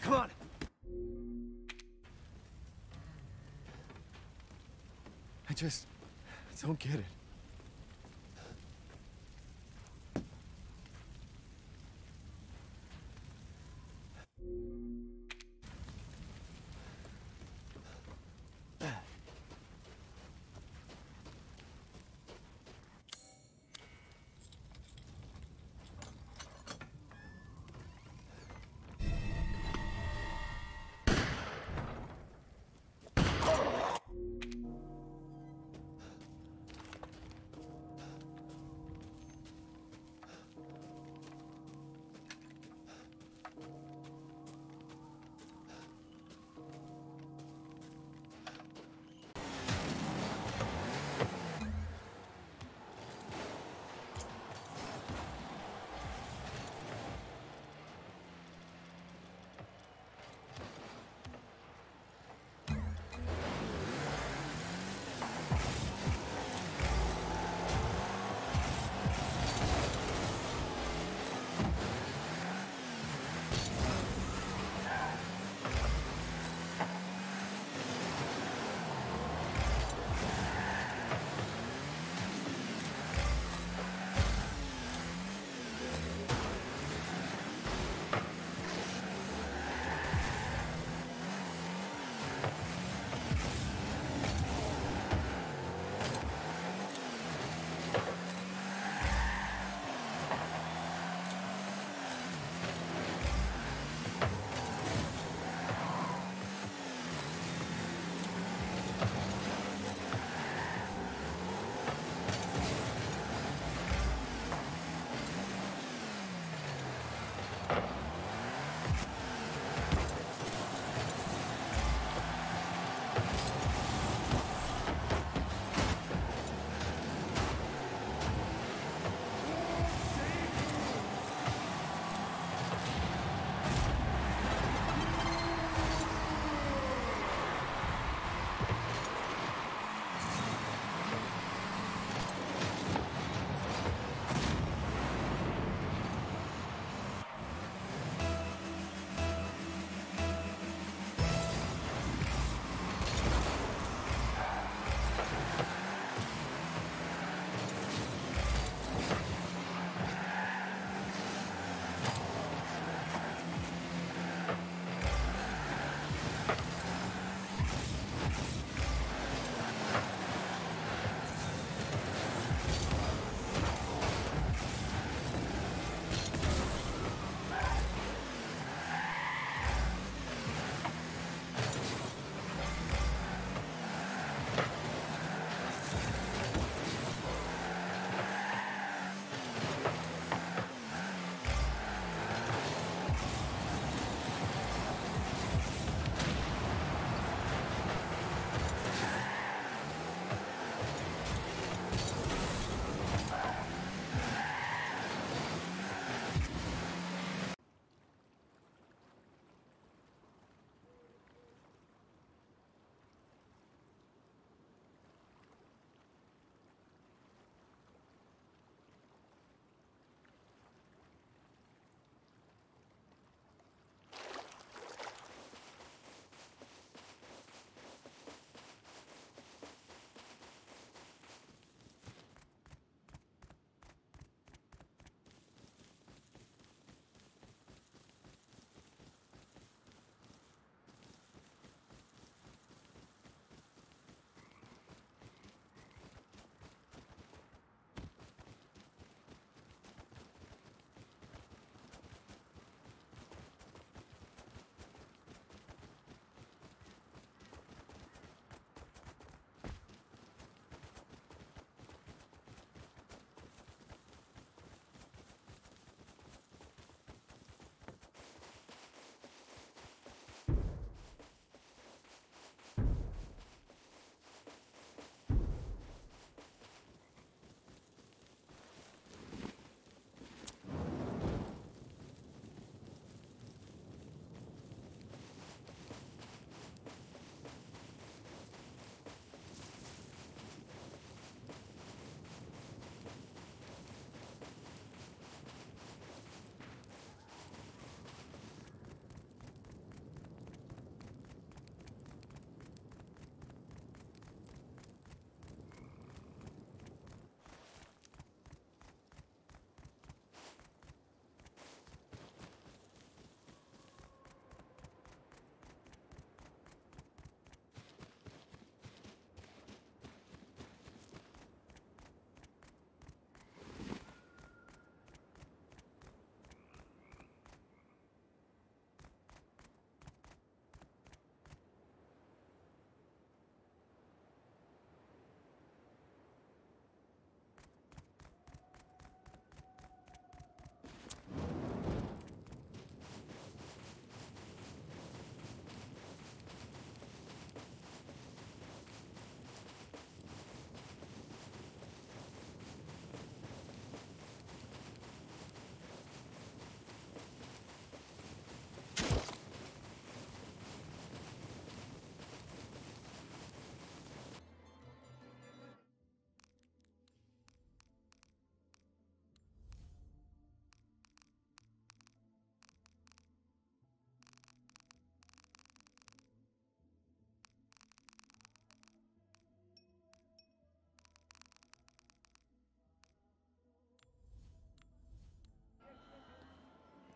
Come on. I just don't get it.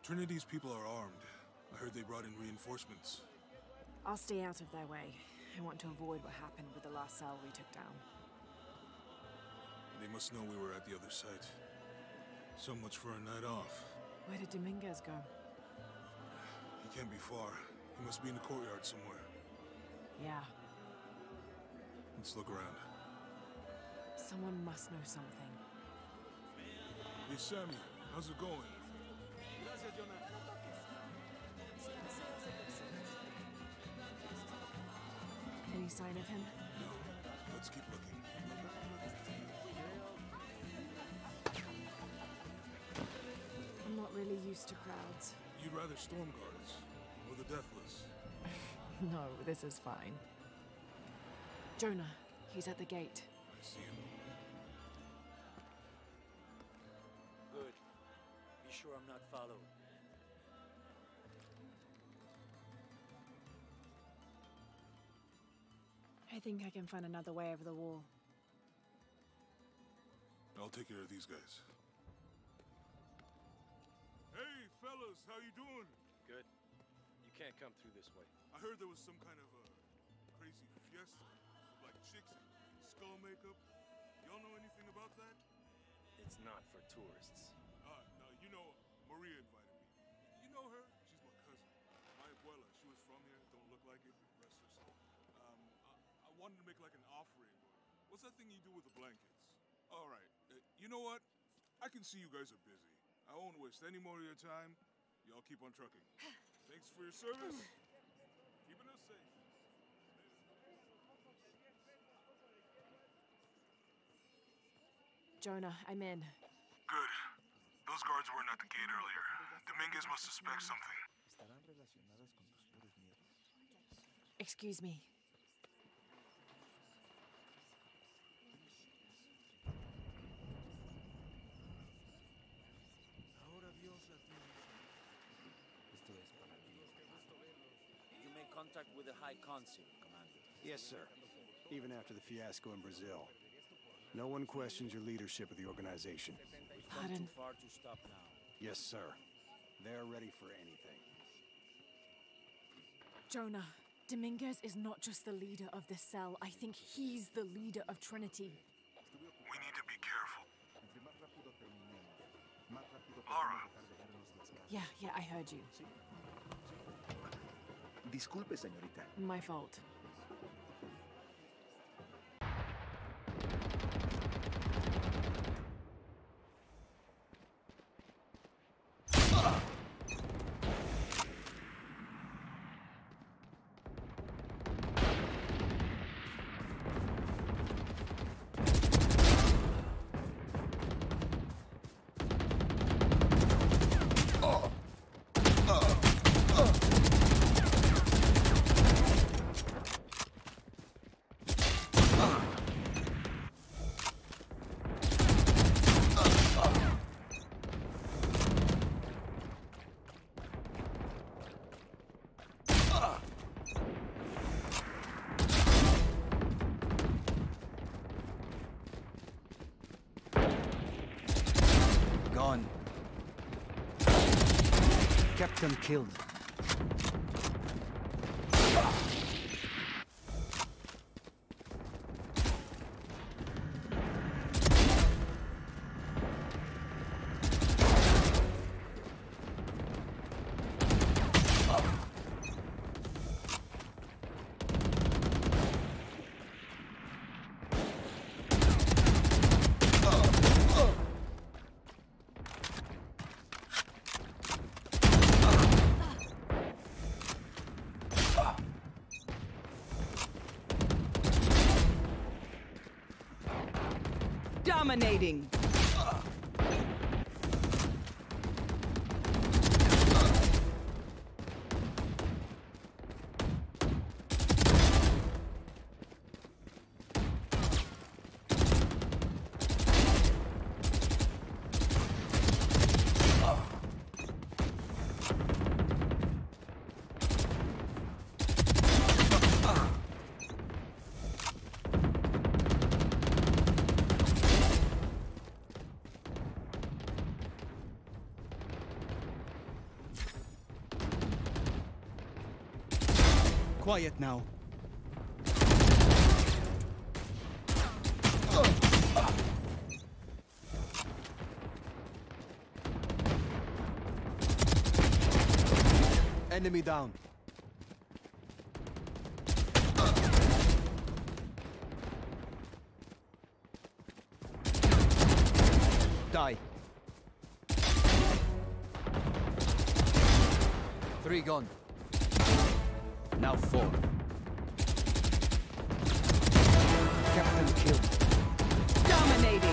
Trinity's people are armed. I heard they brought in reinforcements. I'll stay out of their way. I want to avoid what happened with the last cell we took down. They must know we were at the other site. So much for a night off. Where did Dominguez go? He can't be far. He must be in the courtyard somewhere. Yeah. Let's look around. Someone must know something. Hey, Sammy, how's it going? Jonah. Any sign of him? No. Let's keep looking. I'm not really used to crowds. You'd rather storm guards or the deathless? No, this is fine. Jonah, he's at the gate. I see him. Good. Be sure I'm not followed. I think I can find another way over the wall. I'll take care of these guys. Hey, fellas, how you doing? Good. You can't come through this way. I heard there was some kind of a crazy fiesta, like chicks and skull makeup. Y'all know anything about that? It's not for tourists. Uh, no, you know, Maria invited me. You know her? She's my cousin. My abuela, she was from here, don't look like it, rest her soul. Um, I I wanted to make like an offering. What's that thing you do with the blankets? All right, uh, you know what? I can see you guys are busy. I won't waste any more of your time. Y'all keep on trucking. Thanks for your service. Keeping us safe. Jonah, I'm in. Good. Those guards weren't at the gate earlier. Dominguez must suspect something. Excuse me. You make contact with the High Council, Commander. Yes, sir. Even after the fiasco in Brazil. No one questions your leadership of the organization. We've gone too far to stop now. Yes, sir. They're ready for anything. Jonah, Dominguez is not just the leader of the cell. I think he's the leader of Trinity. We need to be careful. Laura. Yeah, yeah, I heard you. Disculpe, señorita. My fault. Killed. Dominating. Quiet now. Enemy down. Die. Three gone. Now four. kept them killed. Dominating!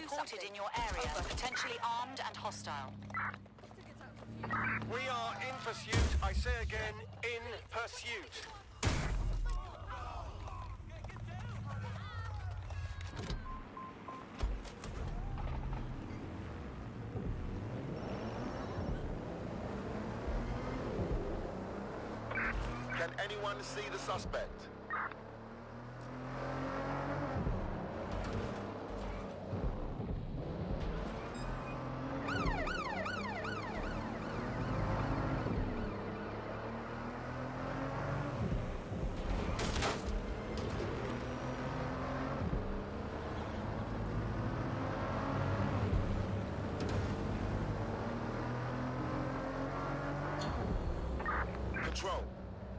Reported in your area, potentially armed and hostile. We are in pursuit, I say again, in pursuit. Can anyone see the suspect?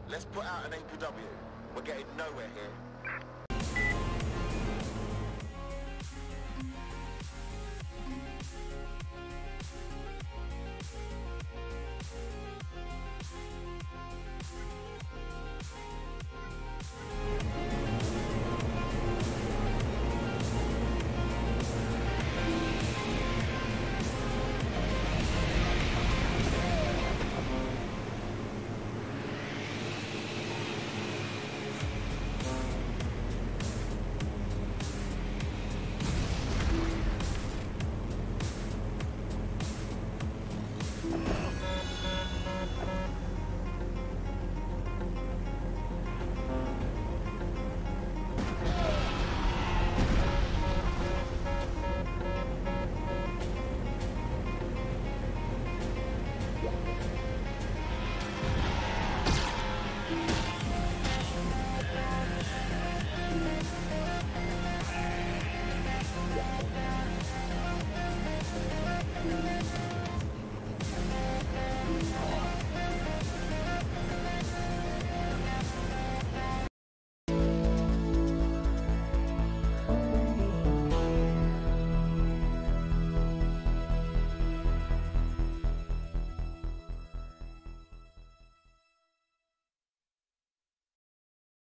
Let's put out an A P W. We're getting nowhere here.